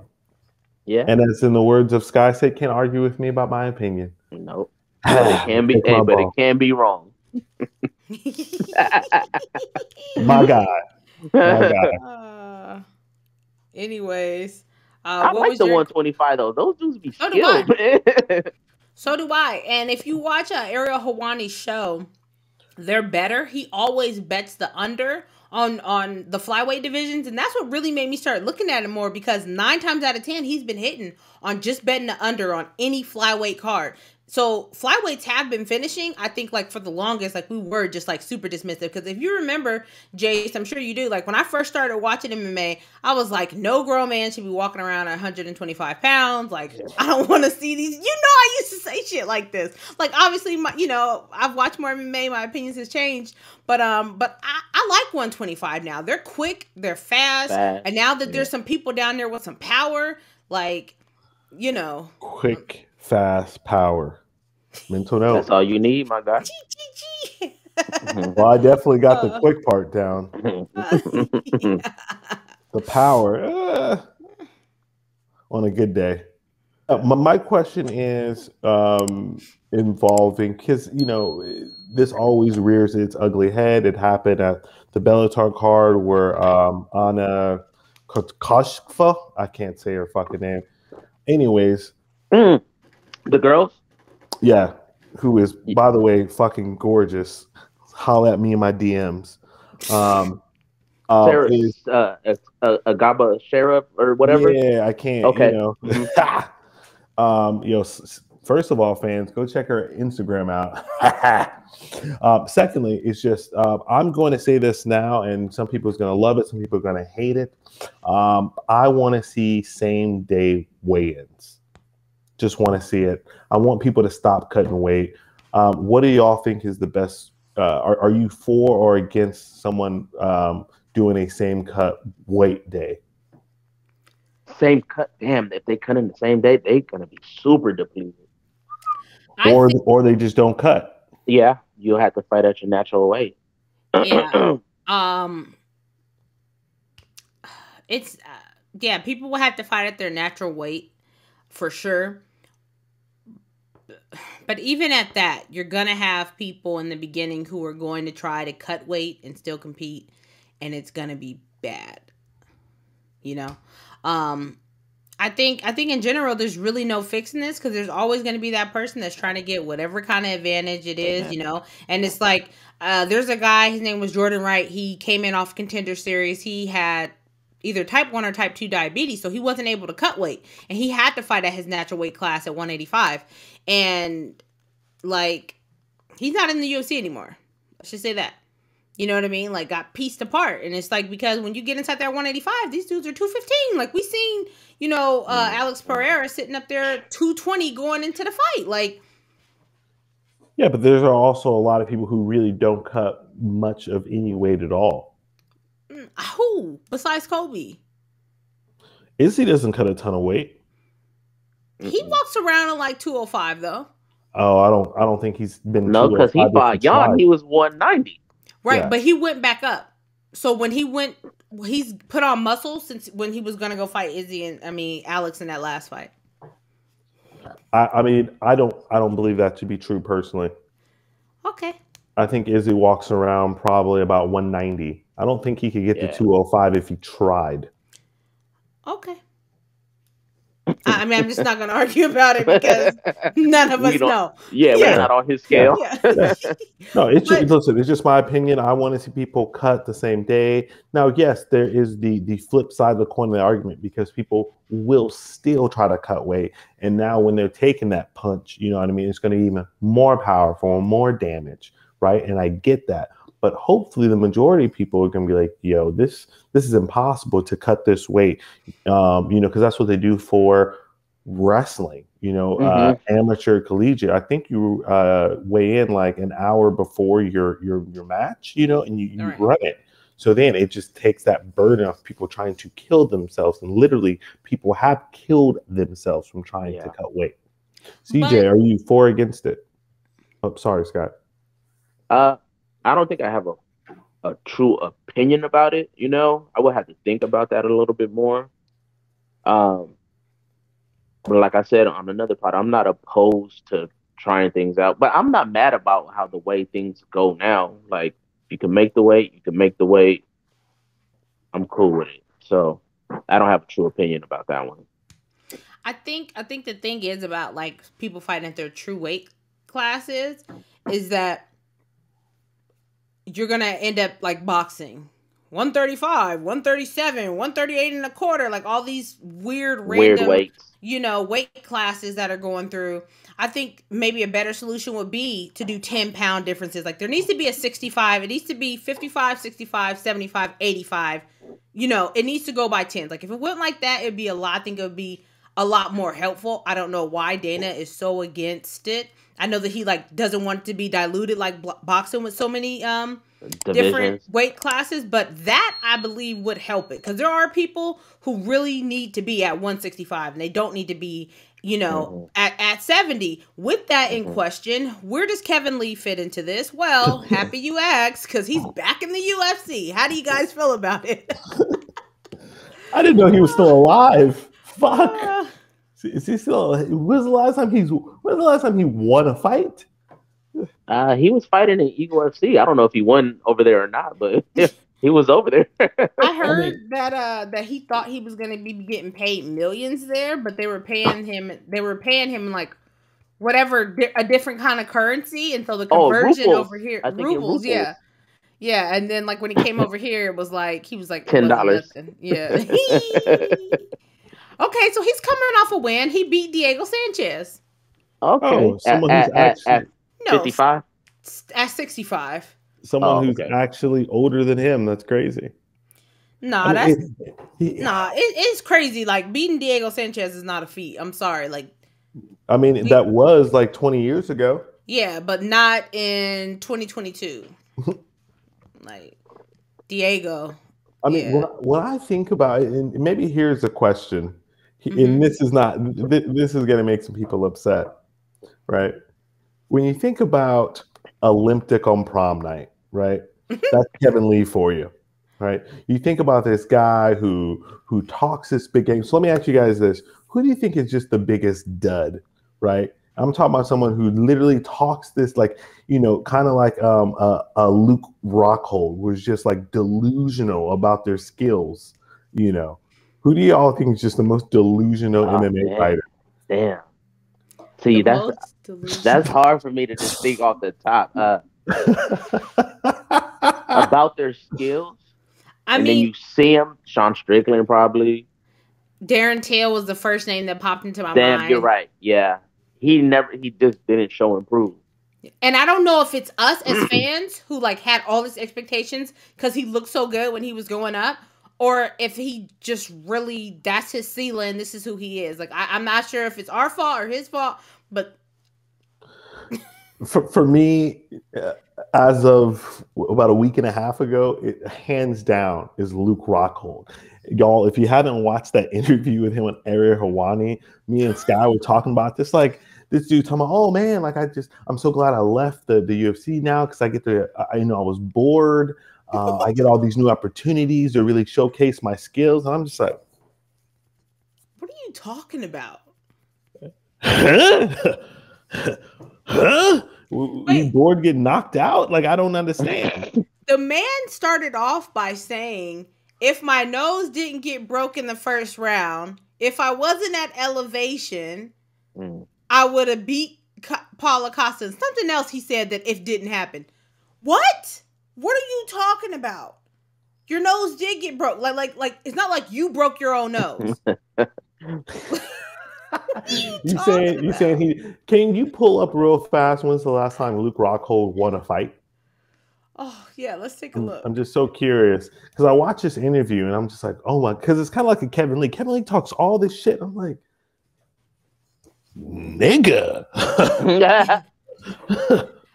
Yeah, and as in the words of Sky, said, can't argue with me about my opinion. Nope, but it can be, hey, but it can be wrong. my God. My God. Uh, anyways, uh, I what like was the your... one twenty-five though. Those dudes be so skilled. Do so do I. And if you watch uh, Ariel Helwani's show, they're better. He always bets the under on on the flyweight divisions, and that's what really made me start looking at it more, because nine times out of ten he's been hitting on just betting the under on any flyweight card. So flyweights have been finishing. I think like for the longest, like we were just like super dismissive. Because if you remember, Jace, I'm sure you do. Like when I first started watching M M A, I was like, no grown man should be walking around at one hundred twenty-five pounds. Like I don't want to see these. You know, I used to say shit like this. Like obviously, my, you know, I've watched more M M A. My opinions has changed. But um, but I, I like one twenty-five now. They're quick. They're fast. fast. And now that yeah. there's some people down there with some power, like, you know, quick. Fast power, mental health. That's all you need, my guy. Well, I definitely got uh, the quick part down. Uh, yeah. The power uh, on a good day. Uh, my, my question is um, involving, because you know this always rears its ugly head. It happened at the Bellator card where um, Anna Kotkashva, I can't say her fucking name. Anyways. Mm. The girl? Yeah. Who is, by the way, fucking gorgeous. Holla at me in my D Ms. Um, uh, Sarah, is, uh, uh, Agaba Sheriff or whatever? Yeah, I can't. Okay. You know. Mm-hmm. um, you know, first of all, fans, go check her Instagram out. um, secondly, it's just, uh, I'm going to say this now, and some people are going to love it. Some people are going to hate it. Um, I want to see same-day weigh-ins. Just want to see it. I want people to stop cutting weight. Um, what do y'all think is the best? Uh, are, are you for or against someone um, doing a same-cut weight day? Same cut. Damn, if they cut in the same day, they're going to be super depleted. I or think, or they just don't cut. Yeah, you'll have to fight at your natural weight. Yeah. um, it's uh, yeah. People will have to fight at their natural weight for sure. But even at that, you're gonna have people in the beginning who are going to try to cut weight and still compete, and it's gonna be bad. You know, um. I think I think in general, there's really no fixing this because there's always going to be that person that's trying to get whatever kind of advantage it is, you know. And it's like uh, there's a guy, his name was Jordan Wright. He came in off Contender Series. He had either type one or type two diabetes, so he wasn't able to cut weight. And he had to fight at his natural weight class at one eighty-five. And, like, he's not in the U F C anymore. I should say that. You know what I mean? Like, got pieced apart. And it's like, because when you get inside that one eighty-five, these dudes are two fifteen. Like, we seen, you know, uh, Alex Pereira sitting up there two twenty going into the fight. Like, yeah, but there's also a lot of people who really don't cut much of any weight at all. Who? Besides Kobe? Izzy doesn't cut a ton of weight. He walks around at like two oh five, though. Oh, I don't I don't think he's been no, because he fought Jan, he was one ninety. Right, yeah. But he went back up. So when he went, he's put on muscle since when he was going to go fight Izzy and I mean Alex in that last fight. I, I mean, I don't, I don't believe that to be true personally. Okay. I think Izzy walks around probably about one ninety. I don't think he could get yeah. to two oh five if he tried. Okay. I mean, I'm just not going to argue about it because none of us know. Yeah, yeah, we're not on his scale. Yeah. Yeah. No, it's but, just, listen, it's just my opinion. I want to see people cut the same day. Now, yes, there is the, the flip side of the coin of the argument because people will still try to cut weight. And now when they're taking that punch, you know what I mean, it's going to be even more powerful and more damage, right? And I get that. But hopefully the majority of people are going to be like, yo, this this is impossible to cut this weight, um, you know, because that's what they do for wrestling, you know, mm-hmm. uh, amateur collegiate. I think you uh, weigh in like an hour before your your, your match, you know, and you, you right. run it. So then it just takes that burden off people trying to kill themselves. And literally people have killed themselves from trying yeah. to cut weight. C J, but are you for or against it? Oh, sorry, Scott. Uh. I don't think I have a, a true opinion about it, you know. I would have to think about that a little bit more. Um, but like I said on another part, I'm not opposed to trying things out. But I'm not mad about how the way things go now. Like, you can make the weight, you can make the weight. I'm cool with it. So I don't have a true opinion about that one. I think I think the thing is about, like, people fighting at their true weight classes is that you're going to end up like boxing. one thirty-five, one thirty-seven, one thirty-eight and a quarter. Like all these weird, random, weird you know, weight classes that are going through. I think maybe a better solution would be to do ten pound differences. Like there needs to be a sixty-five. It needs to be fifty-five, sixty-five, seventy-five, eighty-five. You know, it needs to go by tens. Like if it went like that, it'd be a lot. I think it would be a lot more helpful. I don't know why Dana is so against it. I know that he, like, doesn't want it to be diluted like boxing with so many um, different weight classes. But that, I believe, would help it. Because there are people who really need to be at one sixty-five. And they don't need to be, you know, mm-hmm. at, at seventy. With that in question, where does Kevin Lee fit into this? Well, happy you asked, because he's back in the U F C. How do you guys feel about it? I didn't know he was still alive. Fuck. Uh, Is he still? When's the last time he's? When's the last time he won a fight? Uh, he was fighting in Eagle F C. I don't know if he won over there or not, but he was over there. I heard that uh, that he thought he was going to be getting paid millions there, but they were paying him. They were paying him like whatever a different kind of currency, and so the conversion oh, over here, rubles, rubles, yeah, yeah. And then like when he came over here, it was like he was like ten dollars. Yeah. Okay, so he's coming off a win. He beat Diego Sanchez. Okay, oh, someone at, who's at, actually at, at fifty-five. No, at sixty-five. Someone oh, who's okay. actually older than him. That's crazy. Nah, I mean, that's it, yeah. nah. It, it's crazy. Like beating Diego Sanchez is not a feat. I'm sorry. Like, I mean, we, that was like twenty years ago. Yeah, but not in twenty twenty-two. Like Diego. I mean, yeah. when, when I think about it, and maybe here's a question. Mm-hmm. And this is not, th this is going to make some people upset, right? When you think about Olympic on prom night, right? That's Kevin Lee for you, right? You think about this guy who, who talks this big game. So let me ask you guys this. Who do you think is just the biggest dud, right? I'm talking about someone who literally talks this, like, you know, kind of like um, a, a Luke Rockhold was just like delusional about their skills, you know? Who do y'all think is just the most delusional oh, M M A man. fighter? Damn. See, the that's that's hard for me to just think off the top. Uh, about their skills. I and mean, then you see them, Sean Strickland probably. Darren Till was the first name that popped into my Damn, mind. Damn, you're right. Yeah. He never, he just didn't show improve. And I don't know if it's us as fans who like had all these expectations because he looked so good when he was going up. Or if he just really, that's his ceiling, this is who he is. Like, I, I'm not sure if it's our fault or his fault, but. for, for me, as of about a week and a half ago, it, hands down is Luke Rockhold. Y'all, if you haven't watched that interview with him and Ariel Helwani, me and Sky were talking about this, like, this dude talking about, oh, man, like, I just, I'm so glad I left the, the U F C now because I get to, I, you know, I was bored. Uh, I get all these new opportunities to really showcase my skills. And I'm just like, what are you talking about? Huh? Huh? You bored getting knocked out? Like, I don't understand. The man started off by saying, if my nose didn't get broke in the first round, if I wasn't at elevation, mm. I would have beat Paulo Costa. Something else he said that if didn't happen. What? What are you talking about? Your nose did get broke. Like, like, like. It's not like you broke your own nose. you, you saying? You saying he? Can you pull up real fast? When's the last time Luke Rockhold won a fight? Oh yeah, let's take a look. I'm, I'm just so curious because I watch this interview and I'm just like, oh my, because it's kind of like a Kevin Lee. Kevin Lee talks all this shit. I'm like, nigga.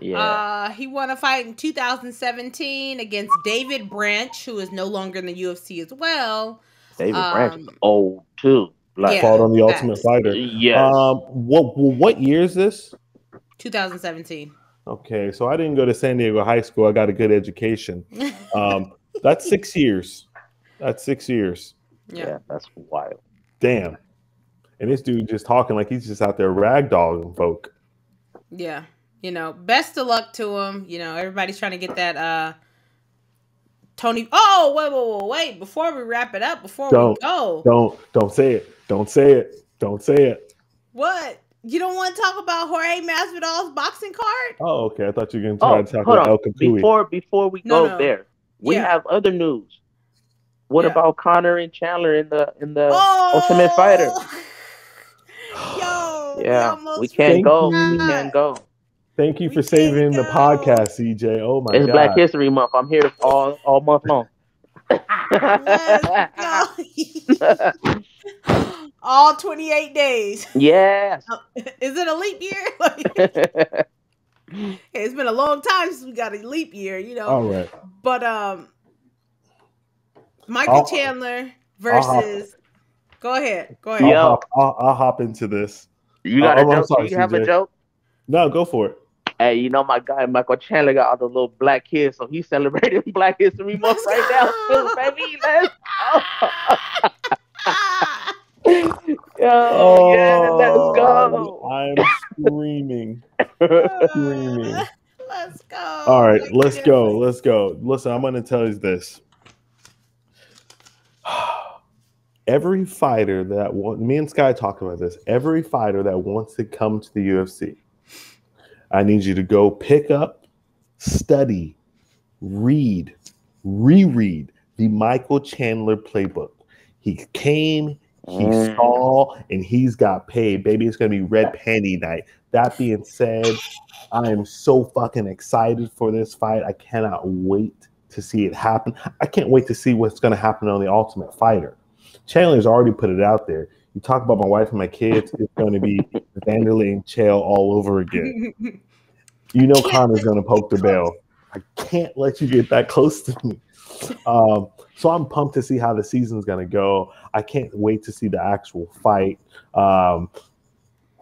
Yeah. Uh, he won a fight in two thousand seventeen against David Branch, who is no longer in the U F C as well. David um, Branch is old, too. Like, yeah, fought on The Ultimate Fighter. Yeah. Um, what, what year is this? two thousand seventeen. Okay, so I didn't go to San Diego High School. I got a good education. Um, that's six years. That's six years. Yeah. Yeah, that's wild. Damn. And this dude just talking like he's just out there ragdolling folk. Yeah. You know, best of luck to him. You know, everybody's trying to get that uh, Tony. Oh, wait, wait, wait, wait. Before we wrap it up, before don't, we go. Don't, don't say it. Don't say it. Don't say it. What? You don't want to talk about Jorge Masvidal's boxing card? Oh, okay. I thought you were going to try oh, to talk about El Capuy. Before, before we no, go no. there, we yeah. have other news. What yeah. about Connor and Chandler in the, in the oh! Ultimate Fighter? Yo. Yeah, we, we can't go. You. We can't go. Thank you we for saving the podcast, C J. Oh my it's God! It's Black History Month. I'm here all all month long. All twenty-eight days. Yes. Is it a leap year? Like, it's been a long time since we got a leap year, you know. All right. But um, Michael I'll, Chandler versus. Go ahead. Go ahead. I'll, Yo. Hop, I'll, I'll hop into this. You got oh, a joke? Sorry, Do you C J. have a joke? No, go for it. Hey, you know my guy Michael Chandler got all the little black kids, so he's celebrating Black History Month right now, too, baby. Let's go. Yo, oh, yeah, let's go. I'm screaming. What do you mean? Let's go. All right, let's go. Let's go. Listen, I'm going to tell you this. Every fighter that wants, me and Sky talk about this, every fighter that wants to come to the U F C, I need you to go pick up, study, read, reread the Michael Chandler playbook. He came, he mm. saw, and he's got paid. Baby, it's going to be red panty night. That being said, I am so fucking excited for this fight. I cannot wait to see it happen. I can't wait to see what's going to happen on The Ultimate Fighter. Chandler's already put it out there. You talk about my wife and my kids, it's going to be Vanderlei and Chael all over again. You know Connor's going to poke the bell. I can't let you get that close to me. Um, so I'm pumped to see how the season's going to go. I can't wait to see the actual fight. Um,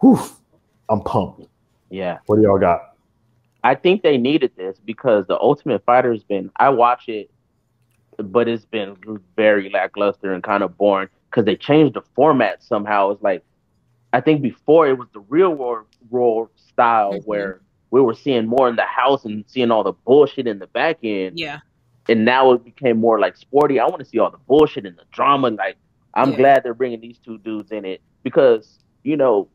whew, I'm pumped. Yeah. What do y'all got? I think they needed this because The Ultimate Fighter's been, I watch it, but it's been very lackluster and kind of boring because they changed the format somehow. It's like, I think before it was the real world, world style mm-hmm. where we were seeing more in the house and seeing all the bullshit in the back end. Yeah. And now it became more like sporty. I want to see all the bullshit and the drama. Like, I'm yeah. glad they're bringing these two dudes in it because, you know,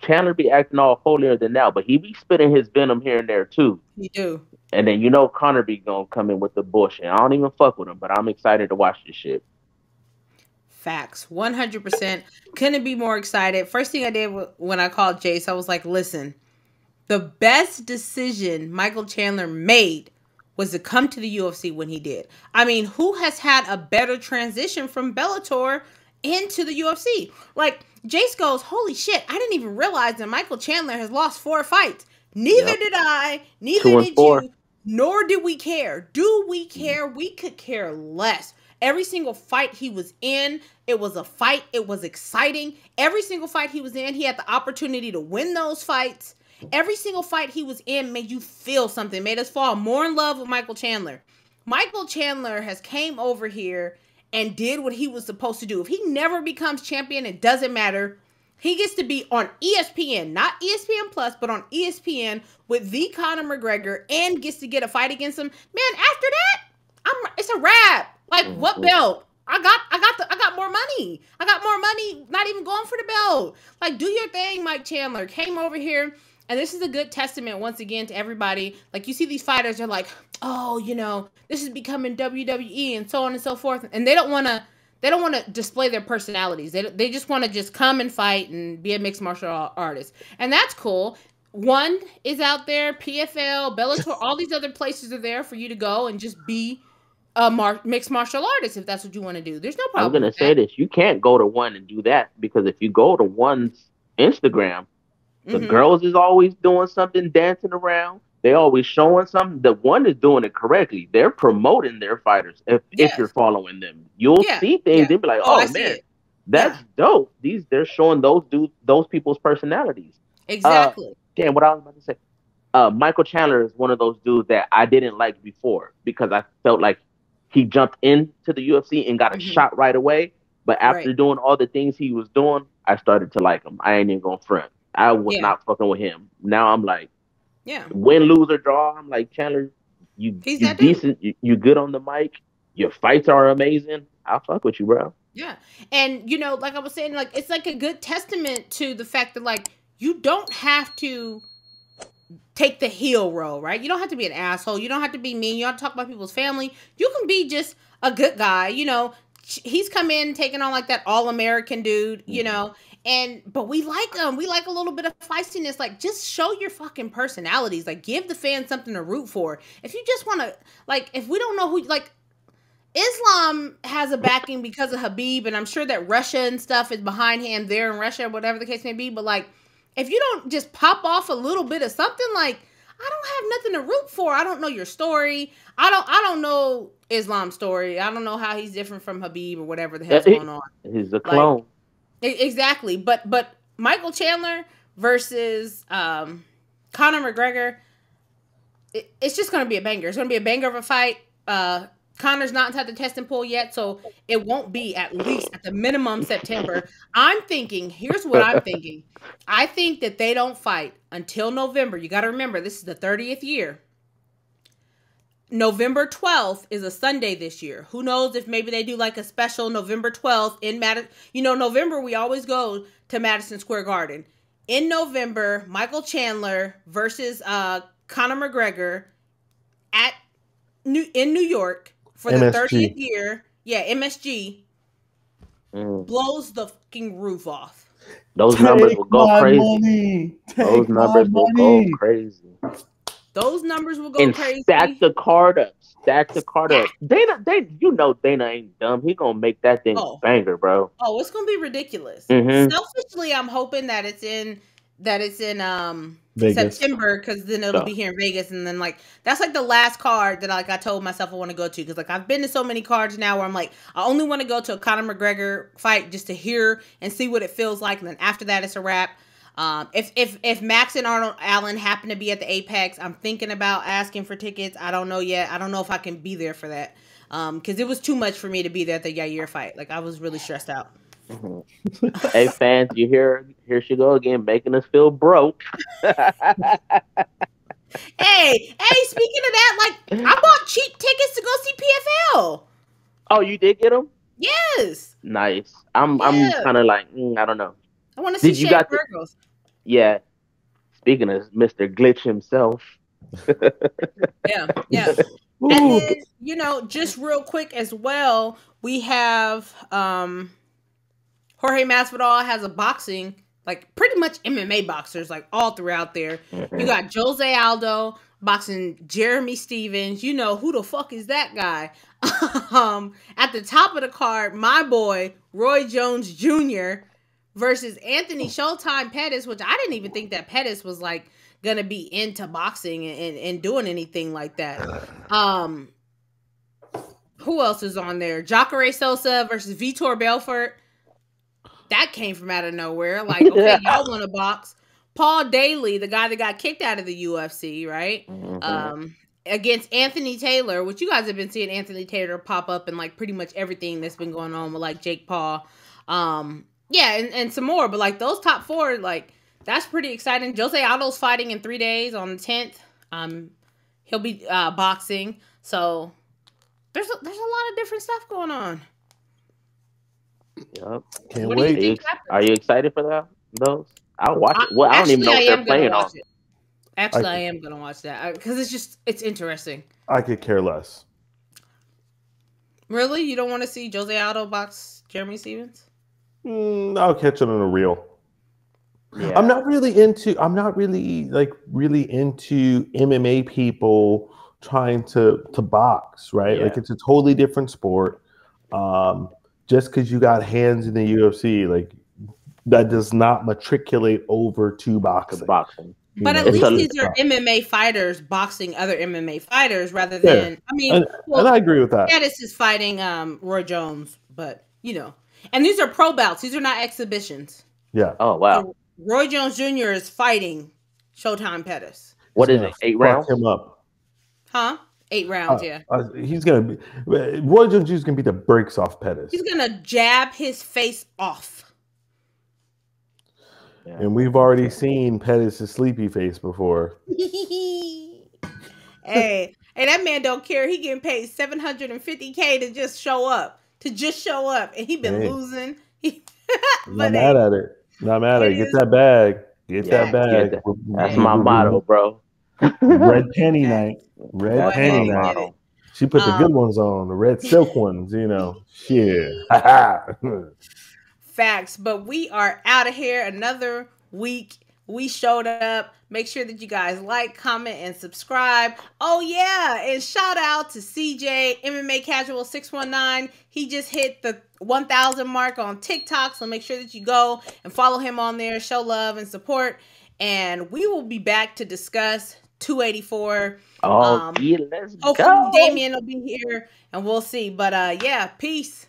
Chandler be acting all holier than thou, but he be spitting his venom here and there too. He do. And then you know Connor be gonna come in with the bullshit. I don't even fuck with him, but I'm excited to watch this shit. Facts, one hundred percent. Couldn't be more excited. First thing I did when I called Jace, I was like, listen, the best decision Michael Chandler made was to come to the U F C when he did. I mean, who has had a better transition from Bellator into the U F C? Like, Jace goes, holy shit, I didn't even realize that Michael Chandler has lost four fights. Neither yep. did I, neither did four. you, nor did we care. Do we care? Mm. We could care less. Every single fight he was in, it was a fight. It was exciting. Every single fight he was in, he had the opportunity to win those fights. Every single fight he was in made you feel something, made us fall more in love with Michael Chandler. Michael Chandler has came over here and did what he was supposed to do. If he never becomes champion, it doesn't matter. He gets to be on E S P N, not E S P N Plus, but on E S P N with the Conor McGregor and gets to get a fight against him. Man, after that, I'm, it's a wrap. Like, what belt? I got I got the I got more money. I got more money, not even going for the belt. Like, do your thing, Mike Chandler. Came over here. And this is a good testament, once again, to everybody. Like, you see these fighters, they're like, oh, you know, this is becoming W W E and so on and so forth. And they don't want to they don't want to display their personalities. They, they just want to just come and fight and be a mixed martial artist. And that's cool. One is out there, P F L, Bellator, all these other places are there for you to go and just be a mar mixed martial artist if that's what you want to do. There's no problem. I'm going to say this. You can't go to one and do that because if you go to one's Instagram, the mm-hmm. girls is always doing something, dancing around. They always showing something. The one is doing it correctly. They're promoting their fighters. If yes. if you're following them, you'll yeah. see things yeah. and be like, "Oh, oh man, that's yeah. dope." These they're showing those dudes, those people's personalities. Exactly. Uh, damn, what I was about to say. Uh, Michael Chandler is one of those dudes that I didn't like before because I felt like he jumped into the U F C and got mm-hmm. a shot right away. But after right. doing all the things he was doing, I started to like him. I ain't even gonna front. I was yeah. not fucking with him. Now I'm like, yeah, win, lose, or draw. I'm like, Chandler, you, you decent. You, you good on the mic. Your fights are amazing. I'll fuck with you, bro. Yeah. And, you know, like I was saying, like, it's like a good testament to the fact that, like, you don't have to take the heel role, right? You don't have to be an asshole. You don't have to be mean. You don't have to talk about people's family. You can be just a good guy. You know, he's come in taking on, like, that all-American dude, you mm-hmm. know. And, but we like them. We like a little bit of feistiness. Like, just show your fucking personalities. Like, give the fans something to root for. If you just want to, like, if we don't know who, like, Islam has a backing because of Khabib, and I'm sure that Russia and stuff is behind him there in Russia, whatever the case may be. But, like, if you don't just pop off a little bit of something, like, I don't have nothing to root for. I don't know your story. I don't, I don't know Islam's story. I don't know how he's different from Khabib or whatever the hell's going on. He's a clone. Like, exactly, but but Michael Chandler versus um, Conor McGregor, it, it's just going to be a banger. It's going to be a banger of a fight. Uh, Conor's not inside the testing pool yet, so it won't be at least at the minimum September. I'm thinking, here's what I'm thinking. I think that they don't fight until November. You got to remember, this is the thirtieth year. November twelfth is a Sunday this year. Who knows if maybe they do like a special November twelfth in Madison. You know, November, we always go to Madison Square Garden. In November, Michael Chandler versus uh, Conor McGregor at New in New York. For the M S G. thirtieth year, yeah, M S G mm. blows the fucking roof off. Those Take numbers will go crazy. Those numbers will money. go crazy. Those numbers will go and crazy. Stack the card up. Stack the card up. Dana, they, you know Dana ain't dumb. He gonna make that thing oh. banger, bro. Oh, it's gonna be ridiculous. Mm-hmm. Selfishly, I'm hoping that it's in that it's in um. Vegas. September, because then it'll so. be here in Vegas, and then like that's like the last card that like I told myself I want to go to, because like I've been to so many cards now where I'm like I only want to go to a Conor McGregor fight just to hear and see what it feels like, and then after that it's a wrap. Um, if if if Max and Arnold Allen happen to be at the Apex, I'm thinking about asking for tickets. I don't know yet. I don't know if I can be there for that, um, because it was too much for me to be there at the Yair fight. Like I was really stressed out. Mm-hmm. Hey fans, you hear? Here she go again, making us feel broke. Hey, hey! Speaking of that, like I bought cheap tickets to go see P F L. Oh, you did get them? Yes. Nice. I'm. Yeah. I'm kind of like mm, I don't know. I want to see. Did you got Virgos? Yeah. Speaking of Mister Glitch himself. Yeah. Yeah. Ooh. And then, you know, just real quick as well, we have. Um, Jorge Masvidal has a boxing, like pretty much M M A boxers, like all throughout there. Mm-hmm. You got Jose Aldo boxing Jeremy Stevens. You know, who the fuck is that guy? um, at the top of the card, my boy, Roy Jones Junior versus Anthony Showtime Pettis, which I didn't even think that Pettis was like going to be into boxing and, and, and doing anything like that. Um, who else is on there? Jacare Sosa versus Vitor Belfort. That came from out of nowhere. Like, okay, y'all want to box. Paul Daly, the guy that got kicked out of the U F C, right? Mm-hmm. Um, against Anthony Taylor, which you guys have been seeing Anthony Taylor pop up in like pretty much everything that's been going on with like Jake Paul. Um, yeah, and, and some more. But like those top four, like that's pretty exciting. Jose Aldo's fighting in three days on the tenth. Um, he'll be uh, boxing. So there's a, there's a lot of different stuff going on. Yep. Can't what wait. Do you think are, you, are you excited for that? Those? I'll watch it. Well, I don't even know if they're playing on. Actually, I, I am going to watch that because it's just, it's interesting. I could care less. Really? You don't want to see Jose Aldo box Jeremy Stevens? Mm, I'll catch him in a reel. Yeah. I'm not really into, I'm not really like really into M M A people trying to, to box, right? Yeah. Like it's a totally different sport. Um, Just because you got hands in the U F C, like that does not matriculate over to boxing. boxing. But know? at it's least these are M M A fighters boxing other M M A fighters rather than. Yeah. I mean, and, well, and I agree with that. Pettis is fighting um, Roy Jones, but you know, and these are pro bouts. These are not exhibitions. Yeah. Oh wow. So Roy Jones Junior is fighting Showtime Pettis. What is it? Eight rounds. Him up. Huh. Eight rounds, uh, yeah. Uh, he's gonna be Roy Jones Junior is gonna beat the brakes off Pettis. He's gonna jab his face off. Yeah. And we've already seen Pettis' sleepy face before. hey, hey, that man don't care. He getting paid seven hundred and fifty k to just show up, to just show up, and he been hey. losing. Not mad at it. Not mad at it. Get that bag. Get yeah, that bag. Get that. That's my motto, bro. Red penny night. Red well, penny night. She put the um, good ones on, the red silk ones, you know. Shit. Facts. But we are out of here. Another week. We showed up. Make sure that you guys like, comment, and subscribe. Oh, yeah. And shout out to C J, M M A Casual six one nine. He just hit the one thousand mark on TikTok. So make sure that you go and follow him on there. Show love and support. And we will be back to discuss two eighty-four. Oh, um, yeah, let's hopefully go. Damien will be here, and we'll see. But uh, yeah, peace.